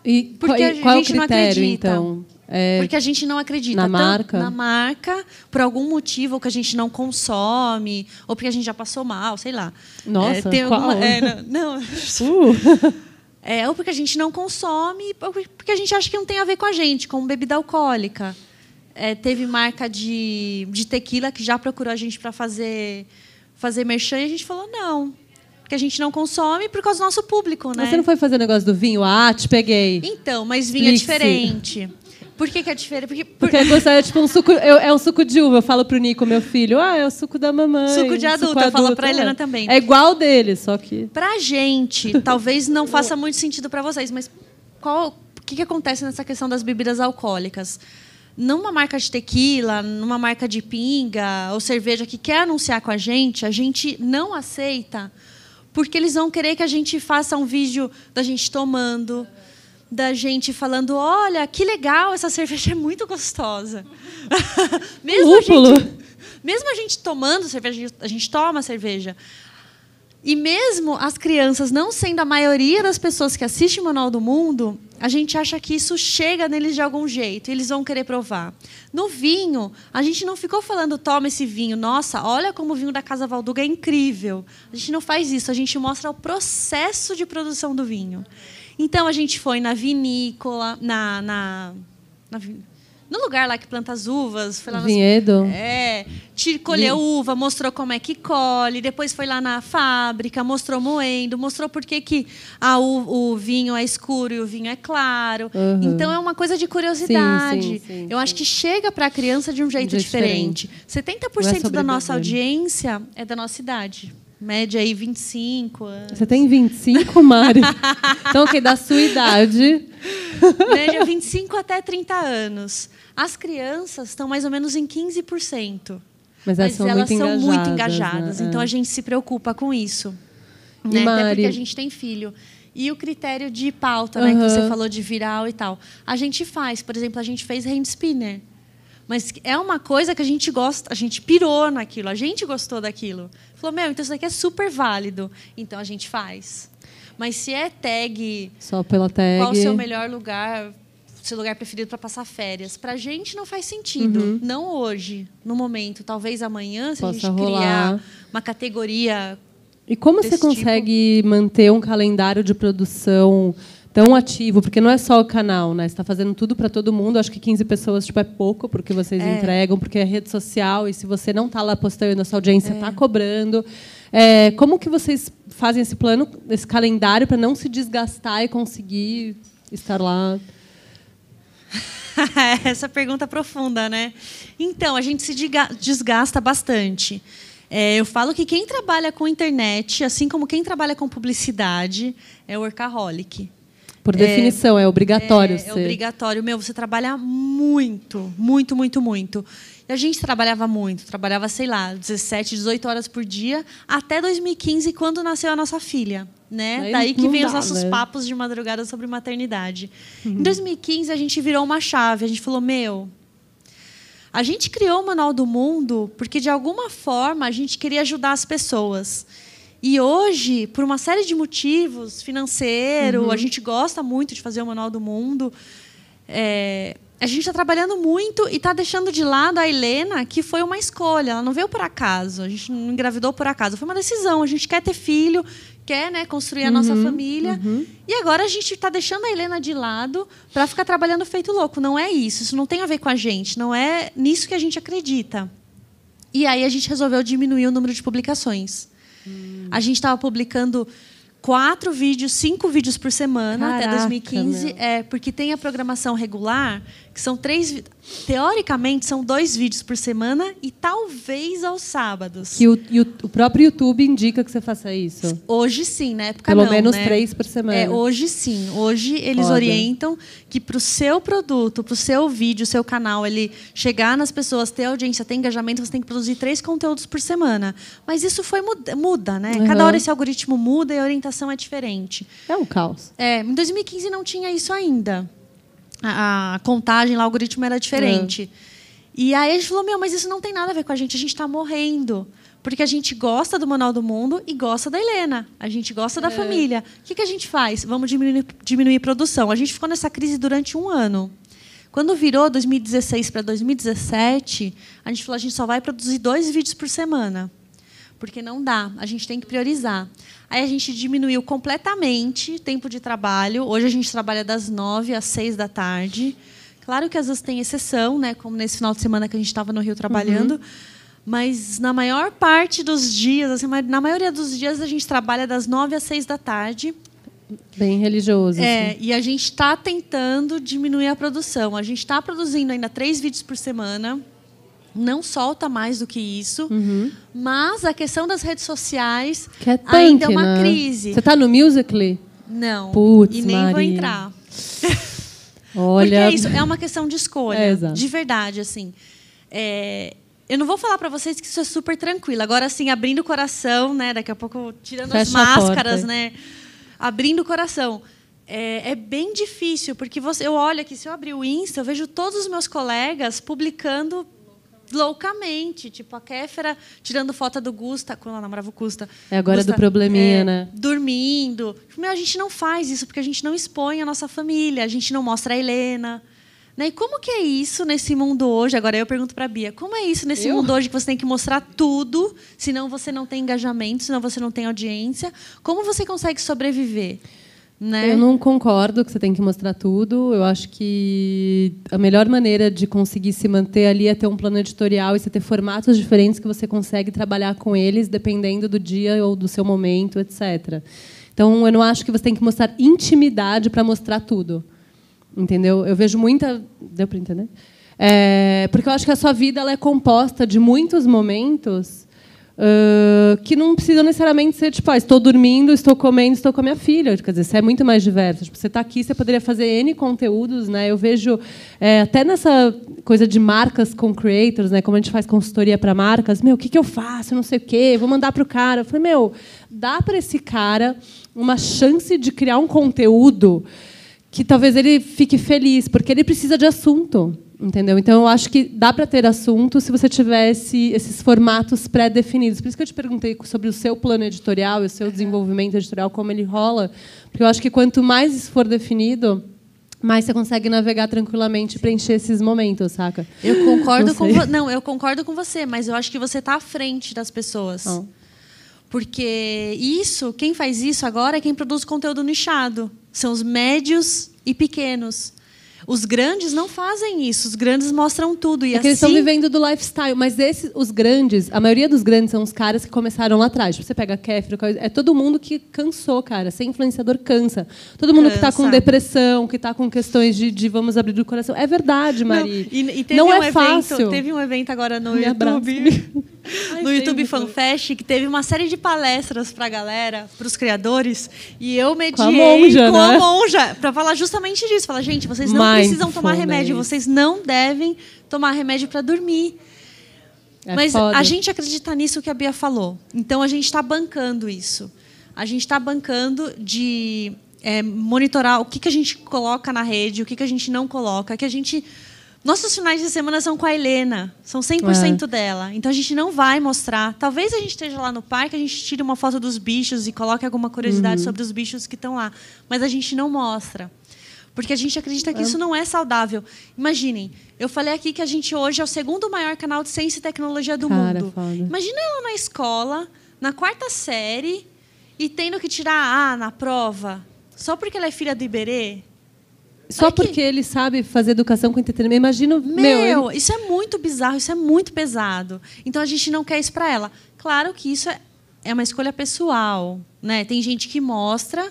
E porque qual, a gente qual é o critério, não acredita. Então? É... Porque a gente não acredita na marca? na marca, por algum motivo, ou que a gente não consome, ou porque a gente já passou mal, sei lá. Nossa, é, tem qual? Alguma... É, não, não. Uh. É, ou porque a gente não consome, ou porque a gente acha que não tem a ver com a gente, como bebida alcoólica. É, teve marca de, de tequila que já procurou a gente para fazer, fazer merchan e a gente falou não. Que a gente não consome por causa do nosso público, né? Você não foi fazer o negócio do vinho? Ah, te peguei. Então, mas vinho Flixi. é diferente. Por que, que é diferente? Porque, por... Porque gostar é tipo um suco, eu, é um suco de uva. Eu falo pro Nico, meu filho, ah, é o suco da mamãe. Suco de adulto, suco eu adulto, falo pra é. Helena também. É igual dele, só que. Pra gente, talvez não faça muito sentido para vocês, mas qual, o que, que acontece nessa questão das bebidas alcoólicas? Numa marca de tequila, numa marca de pinga ou cerveja que quer anunciar com a gente, a gente não aceita. Porque eles vão querer que a gente faça um vídeo da gente tomando, da gente falando, olha, que legal, essa cerveja é muito gostosa. mesmo, a gente, mesmo a gente tomando cerveja, a gente toma cerveja. E mesmo as crianças não sendo a maioria das pessoas que assistem o Manual do Mundo, a gente acha que isso chega neles de algum jeito, eles vão querer provar. No vinho, a gente não ficou falando, toma esse vinho, nossa, olha como o vinho da Casa Valduga é incrível. A gente não faz isso, a gente mostra o processo de produção do vinho. Então, a gente foi na vinícola, na... na, na no lugar lá que planta as uvas. Foi lá no vinhedo. É, colheu uva, mostrou como é que colhe, depois foi lá na fábrica, mostrou moendo, mostrou por que que a, o, o vinho é escuro e o vinho é claro. Uhum. Então, é uma coisa de curiosidade. Sim, sim, sim, Eu sim. acho que chega para a criança de um jeito, um jeito diferente. diferente. setenta por cento é da nossa audiência é da nossa idade. Média aí, vinte e cinco anos. Você tem vinte e cinco, Mari? Então, ok, da sua idade... Média vinte e cinco até trinta anos. As crianças estão mais ou menos em quinze por cento. Mas elas, Mas são, elas muito são muito engajadas. Né? Então, a gente se preocupa com isso. Né? Mari... Até porque a gente tem filho. E o critério de pauta, né, uhum. que você falou de viral e tal. A gente faz. Por exemplo, a gente fez hand spinner. Mas é uma coisa que a gente gosta, a gente pirou naquilo, a gente gostou daquilo. Falou, meu, então isso daqui é super válido. Então, a gente faz. Mas se é tag... Só pela tag... Qual o seu melhor lugar... seu lugar preferido para passar férias. Para a gente não faz sentido. Uhum. Não hoje, no momento. Talvez amanhã, se Possa a gente rolar. criar uma categoria... E como você consegue tipo? manter um calendário de produção tão ativo? Porque não é só o canal, né? Você está fazendo tudo para todo mundo. Acho que quinze pessoas tipo, é pouco porque vocês é. entregam, porque é rede social. E se você não está lá postando, a sua audiência está é. cobrando. É, como que vocês fazem esse plano, esse calendário, para não se desgastar e conseguir estar lá... Essa pergunta profunda, né? Então, a gente se desgasta bastante. É, eu falo que quem trabalha com internet, assim como quem trabalha com publicidade, é workaholic. Por definição, é, é obrigatório. É, ser. é obrigatório. Meu, você trabalha muito, muito, muito, muito. E a gente trabalhava muito. Trabalhava, sei lá, dezessete, dezoito horas por dia, até dois mil e quinze, quando nasceu a nossa filha. Né? Daí, Daí que vem dá, os nossos né? papos de madrugada sobre maternidade. Uhum. Em dois mil e quinze, a gente virou uma chave. A gente falou, meu... A gente criou o Manual do Mundo porque, de alguma forma, a gente queria ajudar as pessoas. E hoje, por uma série de motivos, financeiro, uhum. a gente gosta muito de fazer o Manual do Mundo. É, a gente está trabalhando muito e está deixando de lado a Helena, que foi uma escolha. Ela não veio por acaso, a gente não engravidou por acaso. Foi uma decisão, a gente quer ter filho... quer né, construir a uhum, nossa família. Uhum. E agora a gente está deixando a Helena de lado para ficar trabalhando feito louco. Não é isso. Isso não tem a ver com a gente. Não é nisso que a gente acredita. E aí a gente resolveu diminuir o número de publicações. Hum. A gente estava publicando quatro vídeos, cinco vídeos por semana. Caraca, até dois mil e quinze. Meu. É, porque tem a programação regular, que são três... Teoricamente, são dois vídeos por semana e talvez aos sábados. Que o, o próprio YouTube indica que você faça isso? Hoje sim, na época não. Pelo menos né? três por semana. É, hoje sim. Hoje eles Foda. orientam que para o seu produto, para o seu vídeo, seu canal, ele chegar nas pessoas, ter audiência, ter engajamento, você tem que produzir três conteúdos por semana. Mas isso foi muda, muda né? Uhum. Cada hora esse algoritmo muda e a orientação é diferente. É um caos. É, em dois mil e quinze não tinha isso ainda. A contagem, o algoritmo era diferente. É. E aí a gente falou, meu, mas isso não tem nada a ver com a gente, a gente está morrendo. Porque a gente gosta do Manual do Mundo e gosta da Helena. A gente gosta da é. família. O que, que a gente faz? Vamos diminuir, diminuir a produção. A gente ficou nessa crise durante um ano. Quando virou dois mil e dezesseis para dois mil e dezessete, a gente falou, a gente só vai produzir dois vídeos por semana. Porque não dá, a gente tem que priorizar. Aí a gente diminuiu completamente o tempo de trabalho. Hoje a gente trabalha das nove às seis da tarde. Claro que às vezes tem exceção, né? Como nesse final de semana que a gente estava no Rio trabalhando. Uhum. Mas na maior parte dos dias, assim, na maioria dos dias, a gente trabalha das nove às seis da tarde. Bem religioso. É, assim. E a gente está tentando diminuir a produção. A gente está produzindo ainda três vídeos por semana. Não solta mais do que isso. Uhum. Mas a questão das redes sociais que é tanque, ainda é uma né? crise. Você está no Musical.ly? Não. Putz, e nem Maria. vou entrar. Olha... Porque é isso, é uma questão de escolha. É, exato. De verdade, assim. É... Eu não vou falar para vocês que isso é super tranquilo. Agora, assim, abrindo o coração, né? Daqui a pouco, tirando Fecha as máscaras, né? Abrindo o coração. É, é bem difícil, porque você... eu olho aqui, se eu abrir o Insta, eu vejo todos os meus colegas publicando... loucamente, tipo a Kéfera tirando foto do Gusta, quando ela namorava o Gusta. É agora Gusta, do probleminha, é, né? Dormindo. Meu, a gente não faz isso porque a gente não expõe a nossa família, a gente não mostra a Helena. Né? E como que é isso nesse mundo hoje? Agora eu pergunto para a Bia, como é isso nesse eu? mundo hoje que você tem que mostrar tudo, senão você não tem engajamento, senão você não tem audiência? Como você consegue sobreviver? Né? Eu não concordo que você tem que mostrar tudo. Eu acho que a melhor maneira de conseguir se manter ali é ter um plano editorial e você ter formatos diferentes que você consegue trabalhar com eles dependendo do dia ou do seu momento, etcétera. Então, eu não acho que você tem que mostrar intimidade para mostrar tudo. Entendeu? Eu vejo muita... Deu para entender? É... Porque eu acho que a sua vida ela é composta de muitos momentos... Uh, que não precisam necessariamente ser tipo, ah, estou dormindo, estou comendo, estou com a minha filha. Quer dizer, isso é muito mais diverso. Tipo, você está aqui, você poderia fazer N conteúdos, né? Eu vejo, é, até nessa coisa de marcas com creators, né? Como a gente faz consultoria para marcas, meu, o que, que eu faço? Não sei o quê, vou mandar para o cara. Eu falei, meu, dá para esse cara uma chance de criar um conteúdo que talvez ele fique feliz, porque ele precisa de assunto. Entendeu? Então, eu acho que dá para ter assunto se você tivesse esses formatos pré-definidos. Por isso que eu te perguntei sobre o seu plano editorial e o seu desenvolvimento editorial, como ele rola, porque eu acho que quanto mais isso for definido, mais você consegue navegar tranquilamente e preencher esses momentos, saca? Eu concordo não com vo... não, eu concordo com você, mas eu acho que você está à frente das pessoas. Oh. Porque isso, quem faz isso agora é quem produz conteúdo nichado. São os médios e pequenos. Os grandes não fazem isso, os grandes mostram tudo. E é que assim... eles estão vivendo do lifestyle, mas esses, os grandes, a maioria dos grandes são os caras que começaram lá atrás. Tipo, você pega a Kéfera, é todo mundo que cansou, cara. Ser influenciador cansa. Todo mundo cansa. Que está com depressão, que está com questões de, de vamos abrir do coração. É verdade, Mari. Não, e, e teve não um é evento, fácil. Teve um evento agora no Me YouTube, Ai, no YouTube FanFest, que teve uma série de palestras para a galera, para os criadores, e eu mediei com a monja, né? monja para falar justamente disso. Falar, gente, vocês não Mas... precisam tomar remédio, vocês não devem tomar remédio para dormir. É Mas foda. A gente acredita nisso que a Bia falou. Então, a gente está bancando isso. A gente está bancando de é, monitorar o que, que a gente coloca na rede, o que, que a gente não coloca. Que a gente... Nossos finais de semana são com a Helena, são cem por cento é. dela. Então, a gente não vai mostrar. Talvez a gente esteja lá no parque, a gente tire uma foto dos bichos e coloque alguma curiosidade uhum. sobre os bichos que estão lá. Mas a gente não mostra. Porque a gente acredita que isso não é saudável. Imaginem, eu falei aqui que a gente hoje é o segundo maior canal de ciência e tecnologia do Cara, mundo. Foda. Imagina ela na escola, na quarta série, e tendo que tirar A na prova, só porque ela é filha do Iberê. Só Olha porque que... ele sabe fazer educação com entretenimento. Imagino, meu... meu ele... Isso é muito bizarro, isso é muito pesado. Então, a gente não quer isso para ela. Claro que isso é, é uma escolha pessoal, né? Tem gente que mostra...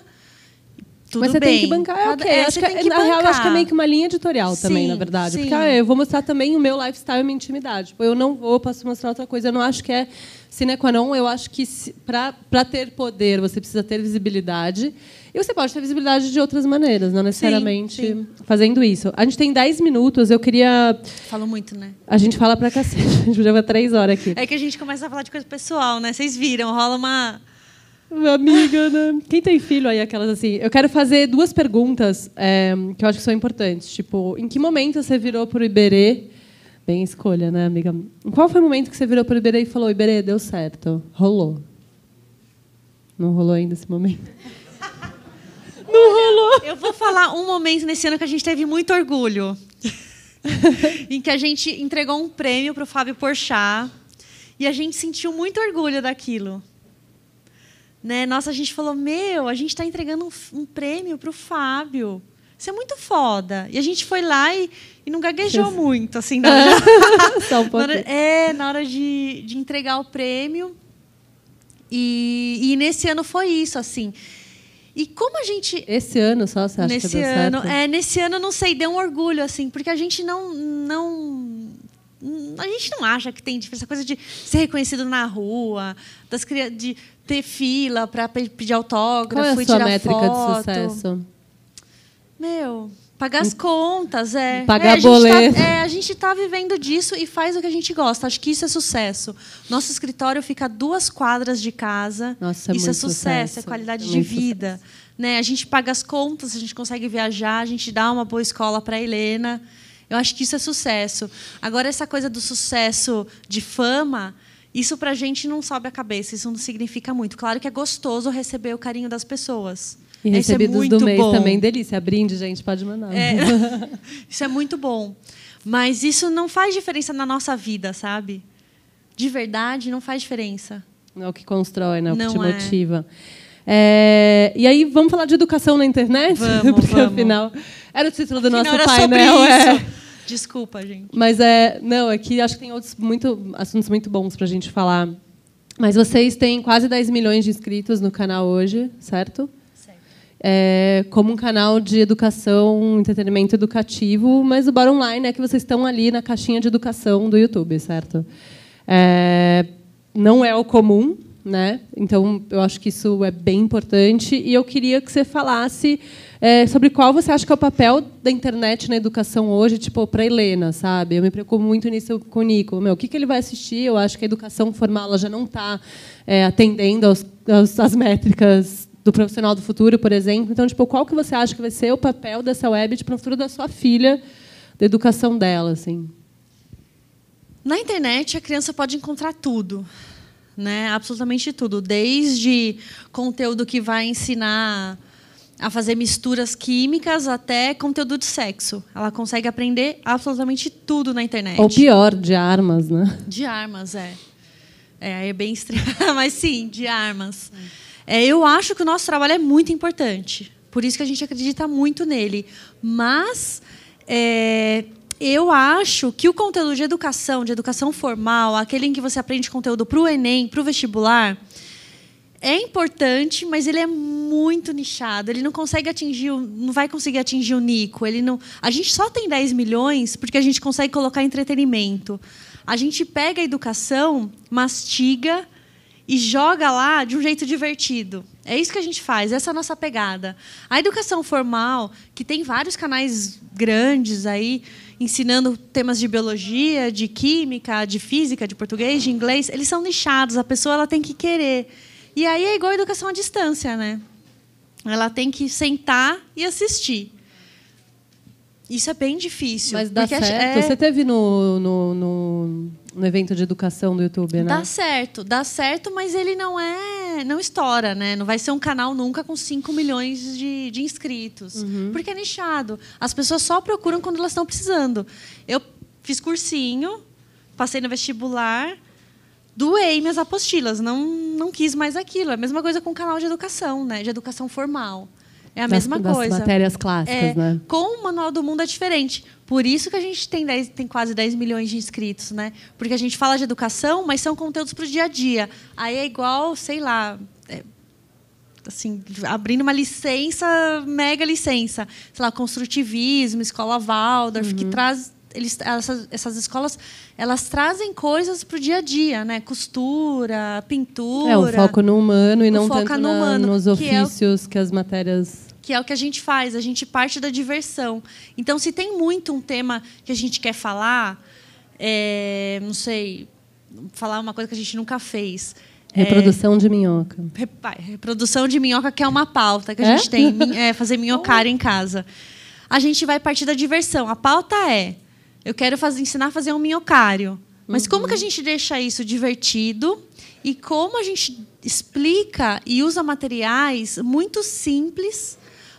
Tudo Mas você bem. tem que bancar, é ok. É, acho que, que na bancar. real, acho que é meio que uma linha editorial sim, também, na verdade. Sim. Porque ah, eu vou mostrar também o meu lifestyle e minha intimidade. Tipo, eu não vou, eu posso mostrar outra coisa. Eu não acho que é sine qua non. Eu acho que para ter poder, você precisa ter visibilidade. E você pode ter visibilidade de outras maneiras, não necessariamente sim, sim. fazendo isso. A gente tem dez minutos, eu queria... Falo muito, né? A gente fala pra cacete, a gente já vai três horas aqui. É que a gente começa a falar de coisa pessoal, né? Vocês viram, rola uma... Minha amiga, né? Quem tem filho aí, aquelas assim... Eu quero fazer duas perguntas é, que eu acho que são importantes. Tipo, em que momento você virou para o Iberê? Bem escolha, né, amiga? Qual foi o momento que você virou para o Iberê e falou Iberê, deu certo, rolou? Não rolou ainda esse momento? Não rolou! Eu vou falar um momento nesse ano que a gente teve muito orgulho. Em que a gente entregou um prêmio para o Fábio Porchat. E a gente sentiu muito orgulho daquilo. Né? Nossa, a gente falou, meu, a gente está entregando um, um prêmio para o Fábio. Isso é muito foda. E a gente foi lá e, e não gaguejou Isso. muito. Assim, na hora, Só um pouco. na hora, é, na hora de, de entregar o prêmio. E, e nesse ano foi isso, assim. E como a gente... Esse ano só, você acha nesse que deu ano, certo? É, nesse ano, não sei, deu um orgulho, assim, porque a gente não... não a gente não acha que tem diferença. Coisa de ser reconhecido na rua, das, de ter fila para pedir autógrafo Qual é e tirar foto. A sua métrica de sucesso? Meu, pagar as contas. É. Pagar é, boleto. Tá, é, a gente está vivendo disso e faz o que a gente gosta. Acho que isso é sucesso. Nosso escritório fica a duas quadras de casa. Nossa, é isso é sucesso, sucesso, é qualidade é de vida. Né? A gente paga as contas, a gente consegue viajar, a gente dá uma boa escola para a Helena. Eu acho que isso é sucesso. Agora, essa coisa do sucesso de fama, isso para a gente não sobe a cabeça, isso não significa muito. Claro que é gostoso receber o carinho das pessoas. E recebidos é muito do mês bom. Também, delícia. Brinde, gente, pode mandar. É, isso é muito bom. Mas isso não faz diferença na nossa vida, sabe? De verdade, não faz diferença. Não é o que constrói, não é o que não te motiva. É. É, e aí, vamos falar de educação na internet? Vamos, Porque, vamos. afinal, era o título do afinal, nosso era painel. Sobre isso. É... Desculpa, gente. Mas é, não, é que acho que tem outros muito, assuntos muito bons para a gente falar. Mas vocês têm quase dez milhões de inscritos no canal hoje, certo? Certo. É, como um canal de educação, entretenimento educativo, mas o bottom line é que vocês estão ali na caixinha de educação do YouTube, certo? É, não é o comum, né? Então, eu acho que isso é bem importante. E eu queria que você falasse é, sobre qual você acha que é o papel da internet na educação hoje, tipo, para a Helena, sabe? Eu me preocupo muito nisso com o Nico. Meu, o que, que ele vai assistir? Eu acho que a educação formal ela já não está é, atendendo aos, aos, às métricas do profissional do futuro, por exemplo. Então, tipo, qual que você acha que vai ser o papel dessa web para o futuro da sua filha, da educação dela, assim? Na internet, a criança pode encontrar tudo. Né? Absolutamente tudo. Desde conteúdo que vai ensinar a fazer misturas químicas até conteúdo de sexo. Ela consegue aprender absolutamente tudo na internet. Ou pior, de armas, né? De armas, é. É, é bem estranho, mas sim, de armas. É, eu acho que o nosso trabalho é muito importante. Por isso que a gente acredita muito nele. Mas... É... eu acho que o conteúdo de educação, de educação formal, aquele em que você aprende conteúdo para o Enem, para o vestibular, é importante, mas ele é muito nichado. Ele não consegue atingir, não vai conseguir atingir o Nico. Ele não... A gente só tem dez milhões porque a gente consegue colocar entretenimento. A gente pega a educação, mastiga e joga lá de um jeito divertido. É isso que a gente faz, essa é a nossa pegada. A educação formal, que tem vários canais grandes aí, ensinando temas de biologia, de química, de física, de português, de inglês, eles são nichados, a pessoa ela tem que querer. E aí é igual a educação à distância, né? Ela tem que sentar e assistir. Isso é bem difícil. Mas dá certo? É... Você teve no, no, no, no evento de educação do YouTube, né? Dá certo, dá certo, mas ele não é, não estoura, né? Não vai ser um canal nunca com cinco milhões de, de inscritos. Uhum. Porque é nichado. As pessoas só procuram quando elas estão precisando. Eu fiz cursinho, passei no vestibular, doei minhas apostilas, não, não quis mais aquilo. É a mesma coisa com o canal de educação, né? De educação formal. É a mesma das, coisa. Das matérias clássicas, é, né? Com o Manual do Mundo é diferente. Por isso que a gente tem, dez, tem quase dez milhões de inscritos, né? Porque a gente fala de educação, mas são conteúdos para o dia a dia. Aí é igual, sei lá, é, assim, abrindo uma licença, mega licença. Sei lá, construtivismo, escola Waldorf, uhum. que traz. Eles, essas, essas escolas elas trazem coisas para o dia a dia, né? Costura, pintura. É, o foco no humano e não tanto no humano, nos ofícios, que, é o, que as matérias... Que é o que a gente faz, a gente parte da diversão. Então, se tem muito um tema que a gente quer falar, é, não sei, falar uma coisa que a gente nunca fez... Reprodução é, de minhoca. Reprodução de minhoca, que é uma pauta que a é? gente tem, é, fazer minhocário em casa. A gente vai partir da diversão. A pauta é... Eu quero fazer, ensinar a fazer um minhocário. Mas uhum. como que a gente deixa isso divertido? E como a gente explica e usa materiais muito simples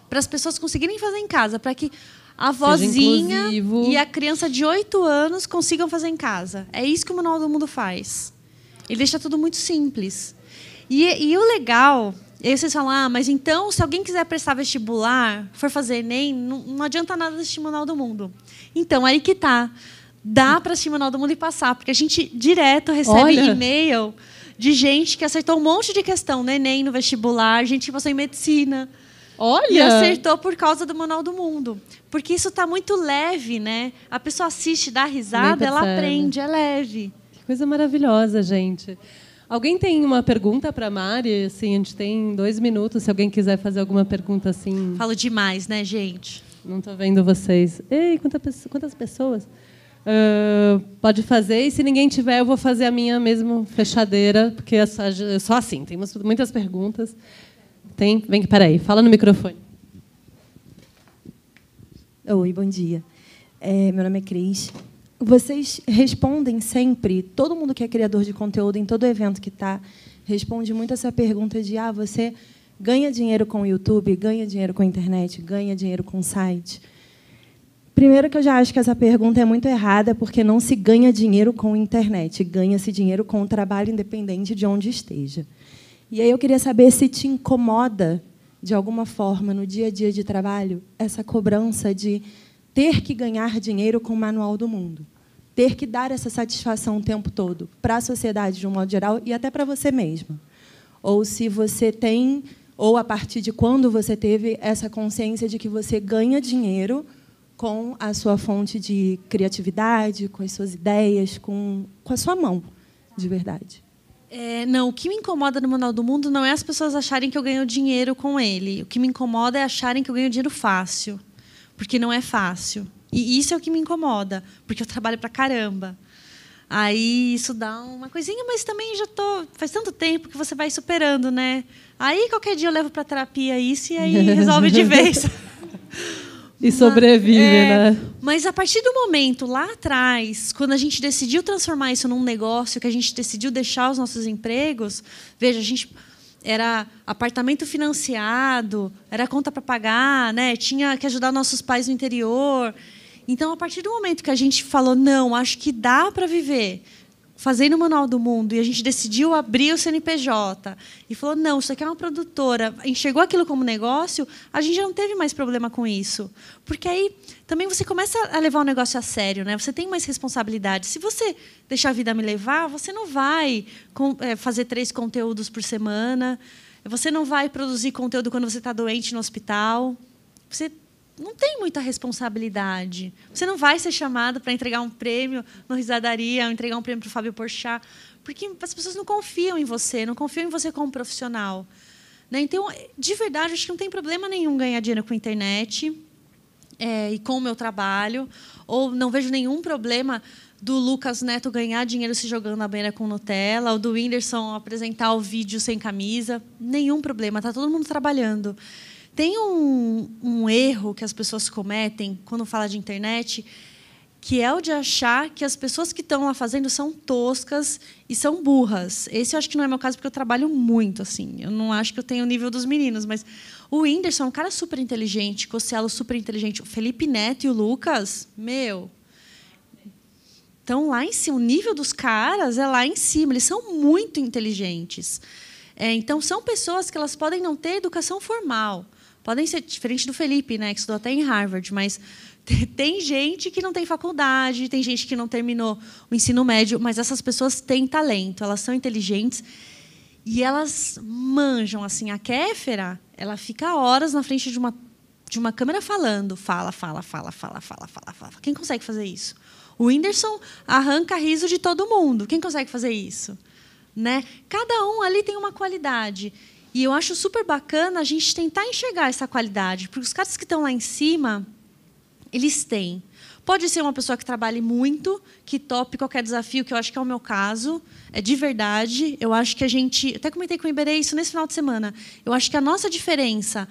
para as pessoas conseguirem fazer em casa, para que a vozinha e a criança de oito anos consigam fazer em casa. É isso que o Manual do Mundo faz. Ele deixa tudo muito simples. E, e o legal... E aí vocês falam, ah, mas então, se alguém quiser prestar vestibular, for fazer Enem, não, não adianta nada assistir Manual do Mundo. Então, aí que tá. Dá para assistir Manual do Mundo e passar, porque a gente direto recebe e-mail de gente que acertou um monte de questão no Enem, no vestibular, gente que passou em medicina. Olha! E acertou por causa do Manual do Mundo. Porque isso tá muito leve, né? A pessoa assiste, dá risada, ela aprende, é leve. Que coisa maravilhosa, gente. Alguém tem uma pergunta para a Mari? Assim, a gente tem dois minutos, se alguém quiser fazer alguma pergunta assim. Falo demais, né, gente? Não estou vendo vocês. Ei, quanta, quantas pessoas? Uh, pode fazer, e se ninguém tiver, eu vou fazer a minha mesmo fechadeira, porque é só, é só assim, tem muitas perguntas. Tem, vem, peraí, fala no microfone. Oi, bom dia. É, meu nome é Cris. Vocês respondem sempre, todo mundo que é criador de conteúdo, em todo evento que está, responde muito essa pergunta de ah, você ganha dinheiro com o YouTube, ganha dinheiro com a internet, ganha dinheiro com o site. Primeiro que eu já acho que essa pergunta é muito errada, porque não se ganha dinheiro com a internet, ganha-se dinheiro com o trabalho independente de onde esteja. E aí eu queria saber se te incomoda, de alguma forma, no dia a dia de trabalho, essa cobrança de ter que ganhar dinheiro com o Manual do Mundo. Ter que dar essa satisfação o tempo todo para a sociedade, de um modo geral, e até para você mesma. Ou se você tem, ou a partir de quando você teve essa consciência de que você ganha dinheiro com a sua fonte de criatividade, com as suas ideias, com, com a sua mão, de verdade. É, não, o que me incomoda no Manual do Mundo não é as pessoas acharem que eu ganho dinheiro com ele. O que me incomoda é acharem que eu ganho dinheiro fácil, porque não é fácil. E isso é o que me incomoda, porque eu trabalho pra caramba. Aí isso dá uma coisinha, mas também já tô... Faz tanto tempo que você vai superando, né? Aí qualquer dia eu levo pra terapia isso e aí resolve de vez. E sobrevive, é, né? Mas a partir do momento, lá atrás, quando a gente decidiu transformar isso num negócio, que a gente decidiu deixar os nossos empregos, veja, a gente era apartamento financiado, era conta para pagar, né? Tinha que ajudar nossos pais no interior. Então, a partir do momento que a gente falou, não, acho que dá para viver fazendo o Manual do Mundo, e a gente decidiu abrir o C N P J, e falou, não, isso aqui é uma produtora, enxergou aquilo como negócio, a gente já não teve mais problema com isso. Porque aí também você começa a levar o negócio a sério, né? Você tem mais responsabilidade. Se você deixar a vida me levar, você não vai fazer três conteúdos por semana, você não vai produzir conteúdo quando você está doente no hospital. Você não tem muita responsabilidade. Você não vai ser chamado para entregar um prêmio no Risadaria, ou entregar um prêmio para o Fábio Porchat, porque as pessoas não confiam em você, não confiam em você como profissional. Então, de verdade, acho que não tem problema nenhum ganhar dinheiro com a internet é, e com o meu trabalho, ou não vejo nenhum problema do Lucas Neto ganhar dinheiro se jogando na banheira com Nutella, ou do Whindersson apresentar o vídeo sem camisa. Nenhum problema, está todo mundo trabalhando. Tem um, um erro que as pessoas cometem quando fala de internet, que é o de achar que as pessoas que estão lá fazendo são toscas e são burras. Esse eu acho que não é meu caso, porque eu trabalho muito, assim. Eu não acho que eu tenho o nível dos meninos, mas o Whindersson é um cara super inteligente, Cossielo super inteligente, o Felipe Neto e o Lucas, meu, estão lá em cima. O nível dos caras é lá em cima. Eles são muito inteligentes. É, então, são pessoas que elas podem não ter educação formal. Podem ser diferente do Felipe, né, que estudou até em Harvard, mas tem gente que não tem faculdade, tem gente que não terminou o ensino médio, mas essas pessoas têm talento, elas são inteligentes e elas manjam. Assim, a Kéfera, ela fica horas na frente de uma, de uma câmera falando, fala, fala, fala, fala, fala, fala, fala. Quem consegue fazer isso? O Whindersson arranca riso de todo mundo. Quem consegue fazer isso? Né? Cada um ali tem uma qualidade. E eu acho super bacana a gente tentar enxergar essa qualidade, porque os caras que estão lá em cima, eles têm. Pode ser uma pessoa que trabalhe muito, que tope qualquer desafio, que eu acho que é o meu caso, é de verdade. Eu acho que a gente... Até comentei com o Iberê isso nesse final de semana. Eu acho que a nossa diferença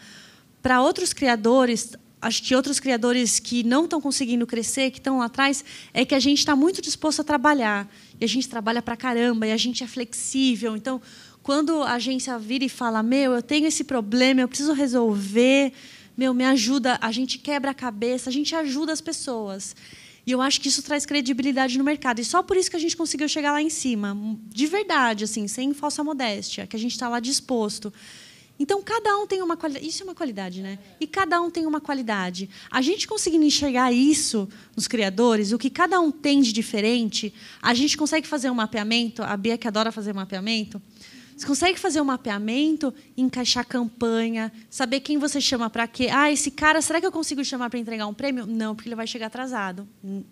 para outros criadores, acho que outros criadores que não estão conseguindo crescer, que estão lá atrás, é que a gente está muito disposto a trabalhar. E a gente trabalha para caramba, e a gente é flexível. Então... Quando a agência vira e fala, meu, eu tenho esse problema, eu preciso resolver, meu, me ajuda, a gente quebra a cabeça, a gente ajuda as pessoas. E eu acho que isso traz credibilidade no mercado. E só por isso que a gente conseguiu chegar lá em cima, de verdade, assim, sem falsa modéstia, que a gente está lá disposto. Então, cada um tem uma qualidade. Isso é uma qualidade, né? E cada um tem uma qualidade. A gente conseguindo enxergar isso nos criadores, o que cada um tem de diferente, a gente consegue fazer um mapeamento, a Bia que adora fazer mapeamento, você consegue fazer um mapeamento, encaixar campanha, saber quem você chama para quê. Ah, esse cara, será que eu consigo chamar para entregar um prêmio? Não, porque ele vai chegar atrasado. O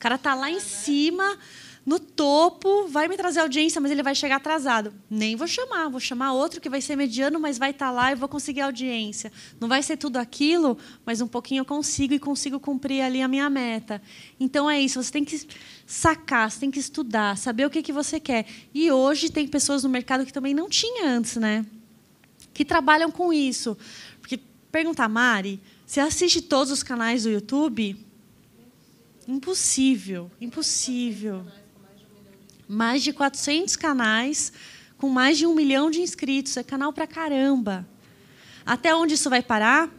cara está lá em cima, no topo, vai me trazer audiência, mas ele vai chegar atrasado. Nem vou chamar, vou chamar outro que vai ser mediano, mas vai estar lá e vou conseguir audiência. Não vai ser tudo aquilo, mas um pouquinho eu consigo e consigo cumprir ali a minha meta. Então, é isso, você tem que... sacar, você tem que estudar, saber o que, que você quer. E hoje tem pessoas no mercado que também não tinha antes, né? Que trabalham com isso. Porque, perguntar, Mari, você assiste todos os canais do YouTube? Impossível, impossível. Mais de quatrocentos canais com mais de um milhão de inscritos. É canal pra caramba. Até onde isso vai parar?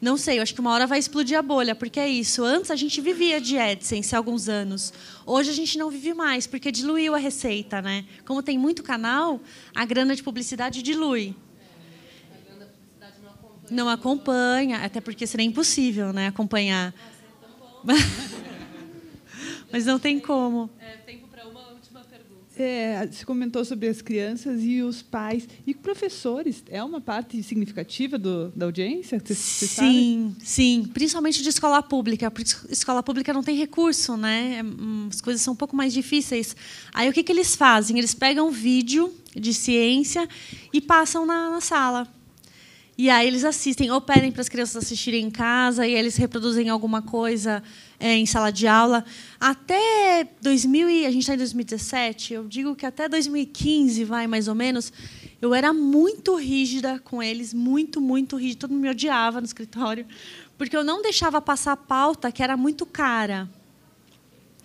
Não sei, eu acho que uma hora vai explodir a bolha, porque é isso. Antes a gente vivia de AdSense há alguns anos. Hoje a gente não vive mais, porque diluiu a receita, né? Como tem muito canal, a grana de publicidade dilui. É, a grana de publicidade não acompanha. Não acompanha, até porque seria impossível, né, acompanhar. Ah, seria tão bom. Mas não tem como. É, tempo para uma última pergunta. é, você comentou sobre as crianças e os pais. E professores, é uma parte significativa do, da audiência? Cê, cê sim, sabe? Sim. Principalmente de escola pública. Porque escola pública não tem recurso, né? As coisas são um pouco mais difíceis. Aí, o que, que eles fazem? Eles pegam um vídeo de ciência e passam na, na sala. E aí eles assistem, ou pedem para as crianças assistirem em casa, e eles reproduzem alguma coisa é, em sala de aula. Até dois mil, a gente está em dois mil e dezessete, eu digo que até dois mil e quinze, vai mais ou menos, eu era muito rígida com eles, muito, muito rígida. Todo mundo me odiava no escritório, porque eu não deixava passar a pauta, que era muito cara.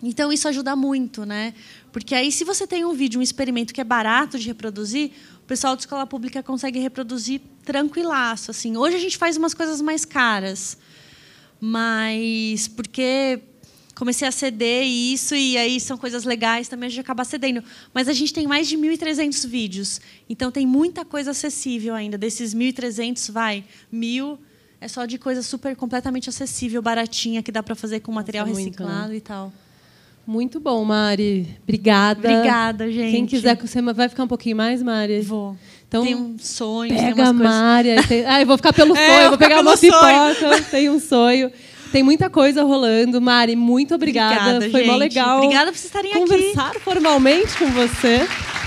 Então, isso ajuda muito, né? Porque aí, se você tem um vídeo, um experimento que é barato de reproduzir, o pessoal de escola pública consegue reproduzir tranquilaço. Assim. Hoje a gente faz umas coisas mais caras, mas porque comecei a ceder isso, e aí são coisas legais, também a gente acaba cedendo. Mas a gente tem mais de mil e trezentos vídeos, então tem muita coisa acessível ainda. Desses mil e trezentos, vai, mil é só de coisa super completamente acessível, baratinha, que dá para fazer com material Nossa, reciclado muito, né? e tal. Muito bom, Mari. Obrigada. Obrigada, gente. Quem quiser, você vai ficar um pouquinho mais, Mari? Vou. Então, tem um sonho. Pega tem a Mari. Tem... Ah, eu vou ficar pelo sonho. É, eu vou pegar uma pipoca. Tem um sonho. Tem muita coisa rolando. Mari, muito obrigada. obrigada Foi gente. mó legal. Obrigada por vocês estarem aqui. Conversar formalmente com você.